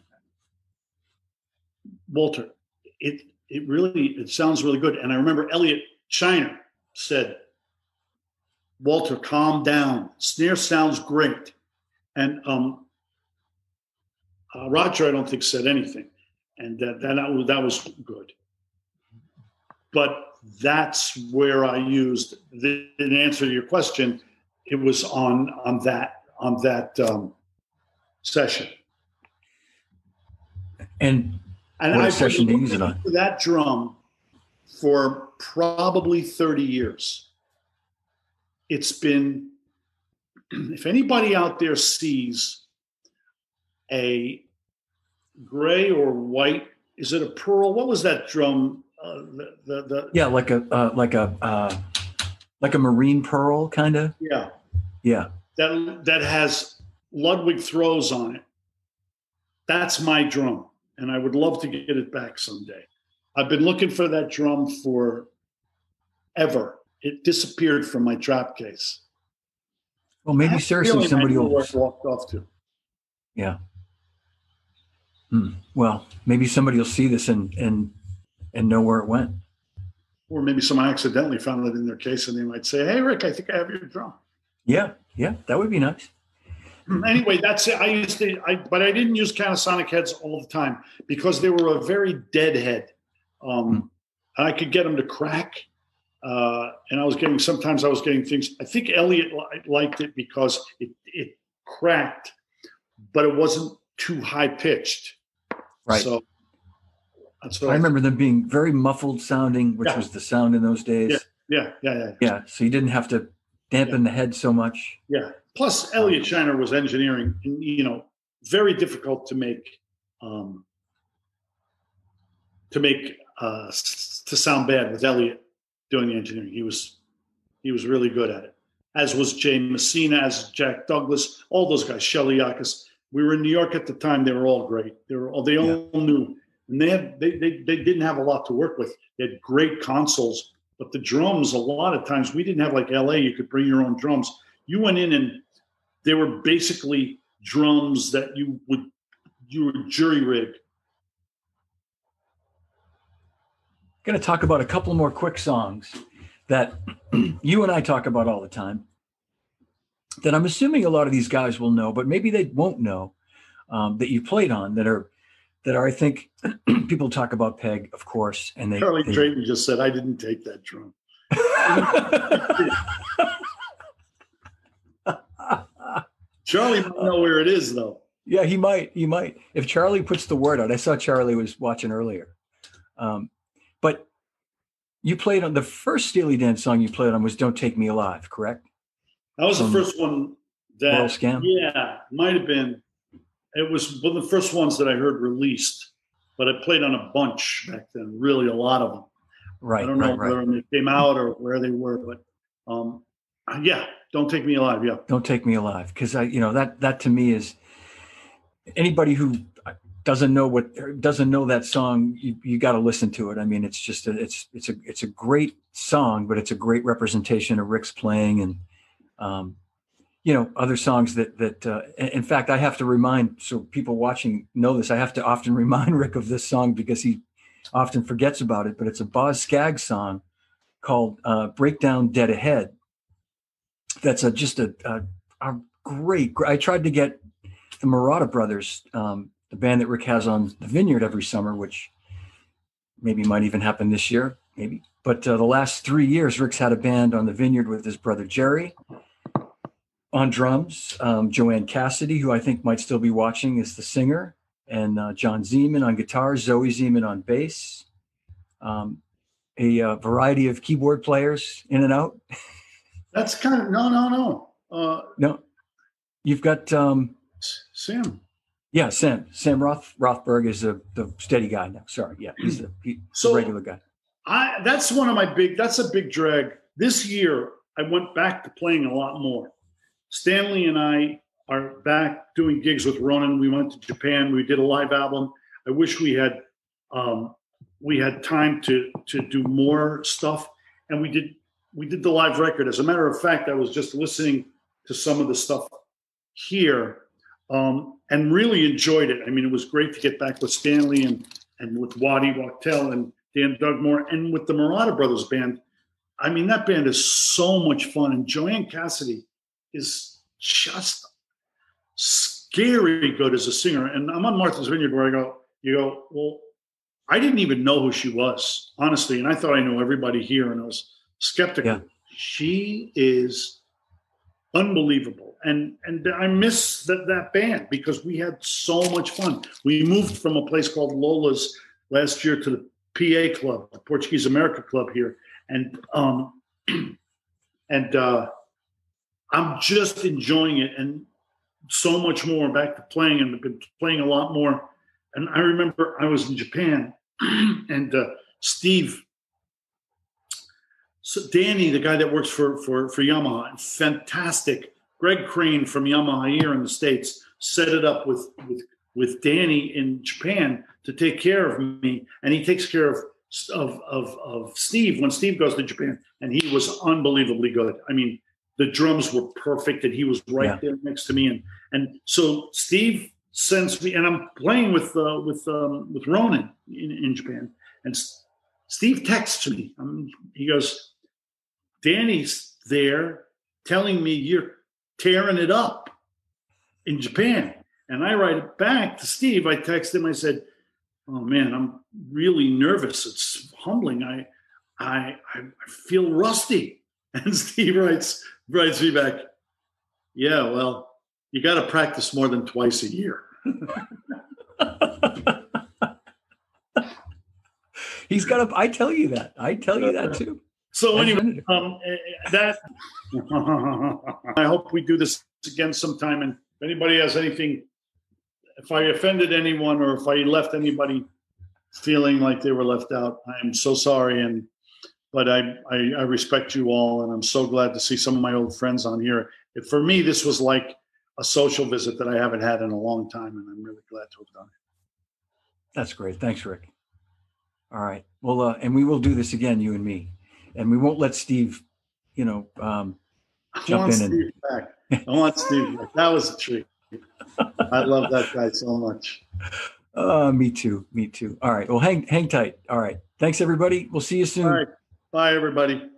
Walter, It it really it sounds really good. And I remember Elliot Shiner said, Walter, calm down. Snare sounds great. And um, uh, Roger, I don't think, said anything. And that, that that was good. But that's where I used the, in answer to your question. It was on on that on that um, session. And. And I've been looking for that drum for probably thirty years. It's been, if anybody out there sees a gray or white, is it a pearl? What was that drum? Uh, the, the, the, yeah, like a uh, like a uh, like a marine pearl, kind of. Yeah, yeah. That that has Ludwig throws on it. That's my drum. And I would love to get it back someday. I've been looking for that drum for ever. It disappeared from my trap case. Well, maybe seriously somebody will walked off to. Yeah. Hmm. Well, maybe somebody will see this and and and know where it went. or maybe someone accidentally found it in their case and they might say, hey, Rick, I think I have your drum. Yeah, yeah, that would be nice. Anyway, that's it. I used to, I, but I didn't use Panasonic heads all the time because they were a very dead head. Um, and I could get them to crack. Uh, and I was getting, sometimes I was getting things, I think Elliot li- liked it because it, it cracked, but it wasn't too high pitched. Right. So, so I remember them being very muffled sounding, which yeah. was the sound in those days. Yeah. Yeah. Yeah. Yeah. yeah. yeah. So you didn't have to dampen yeah. the head so much. Yeah. Plus, Elliot Shiner was engineering, you know, very difficult to make, um, to make, uh, to sound bad with Elliot doing the engineering. He was, he was really good at it, as was Jay Messina, as Jack Douglas, all those guys, Shelly Yakis. We were in New York at the time. They were all great. They were all, they all yeah. knew, and they had, they, they, they didn't have a lot to work with. They had great consoles, but the drums, a lot of times we didn't have like L A, you could bring your own drums. You went in and they were basically drums that you would, you would jury rig. I'm going to talk about a couple more quick songs that you and I talk about all the time that I'm assuming a lot of these guys will know, but maybe they won't know, um, that you played on that are, that are, I think people talk about Peg, of course. And they, Charlie they, Drayton just said, I didn't take that drum. Charlie might know where it is, though. Yeah, he might. He might. If Charlie puts the word out, I saw Charlie was watching earlier. Um, but you played on the first Steely Dan song you played on was "Don't Take Me Alive," correct? That was um, the first one that. Scam? Yeah, might have been. It was one of the first ones that I heard released, but I played on a bunch back then. Really, a lot of them. Right. I don't know right, whether right. they came out or where they were, but um, yeah. Don't Take Me Alive, yeah. Don't Take Me Alive, because I, you know, that that to me is anybody who doesn't know what doesn't know that song, you, you got to listen to it. I mean, it's just a, it's it's a it's a great song, but it's a great representation of Rick's playing and um, you know, other songs that that. Uh, in fact, I have to remind so people watching know this. I have to often remind Rick of this song because he often forgets about it. But it's a Boz Scaggs song called uh, "Breakdown Dead Ahead." That's a, just a, a, a great, I tried to get the Marotta Brothers, um, the band that Rick has on the Vineyard every summer, which maybe might even happen this year, maybe. But uh, the last three years, Rick's had a band on the Vineyard with his brother, Jerry, on drums. Um, Joanne Cassidy, who I think might still be watching, is the singer. And uh, John Zeman on guitar, Zoe Zeman on bass. Um, a uh, variety of keyboard players in and out. That's kind of no, no, no. Uh, no, you've got um, Sam. Yeah, Sam. Sam Roth Rothberg is a, the steady guy now. Sorry, yeah, he's a he, so regular guy. I that's one of my big. That's a big drag. This year, I went back to playing a lot more. Stanley and I are back doing gigs with Ronan. We went to Japan. We did a live album. I wish we had um, we had time to to do more stuff, and we did. We did the live record. As a matter of fact, I was just listening to some of the stuff here um, and really enjoyed it. I mean, it was great to get back with Stanley and, and with Waddy Wachtel and Dan Dugmore and with the Marotta Brothers band. I mean, that band is so much fun. And Joanne Cassidy is just scary good as a singer. And I'm on Martha's Vineyard where I go, you go, well, I didn't even know who she was, honestly. And I thought I knew everybody here. And I was skeptical. Yeah. She is unbelievable, and and I miss that that band because we had so much fun. We moved from a place called Lola's last year to the P A Club, the Portuguese America Club here, and um, and uh, I'm just enjoying it and so much more. Back to playing, and I've been playing a lot more. And I remember I was in Japan, and uh, Steve. So Danny, the guy that works for, for, for Yamaha, fantastic. Greg Crane from Yamaha here in the States set it up with, with, with Danny in Japan to take care of me. And he takes care of, of, of, of Steve when Steve goes to Japan. And he was unbelievably good. I mean, the drums were perfect and he was right yeah. there next to me. And, and so Steve sends me, and I'm playing with, uh, with, um, with Ronan in, in Japan. And Steve texts me. Um, he goes, Danny's there telling me you're tearing it up in Japan. And I write it back to Steve. I text him. I said, oh, man, I'm really nervous. It's humbling. I I, I feel rusty. And Steve writes, writes me back, yeah, well, you got to practice more than twice a year. He's got to, I tell you that. I tell you that too. So anyway, um, that, I hope we do this again sometime. And if anybody has anything, if I offended anyone or if I left anybody feeling like they were left out, I am so sorry. And, but I, I, I respect you all. And I'm so glad to see some of my old friends on here. It, for me, this was like a social visit that I haven't had in a long time. And I'm really glad to have done it. That's great. Thanks, Rick. All right. Well, uh, and we will do this again, you and me, and we won't let Steve, you know, um, jump in. And... back. I want Steve back. That was a treat. I love that guy so much. Uh, me too. Me too. All right. Well, hang, hang tight. All right. Thanks, everybody. We'll see you soon. All right. Bye, everybody.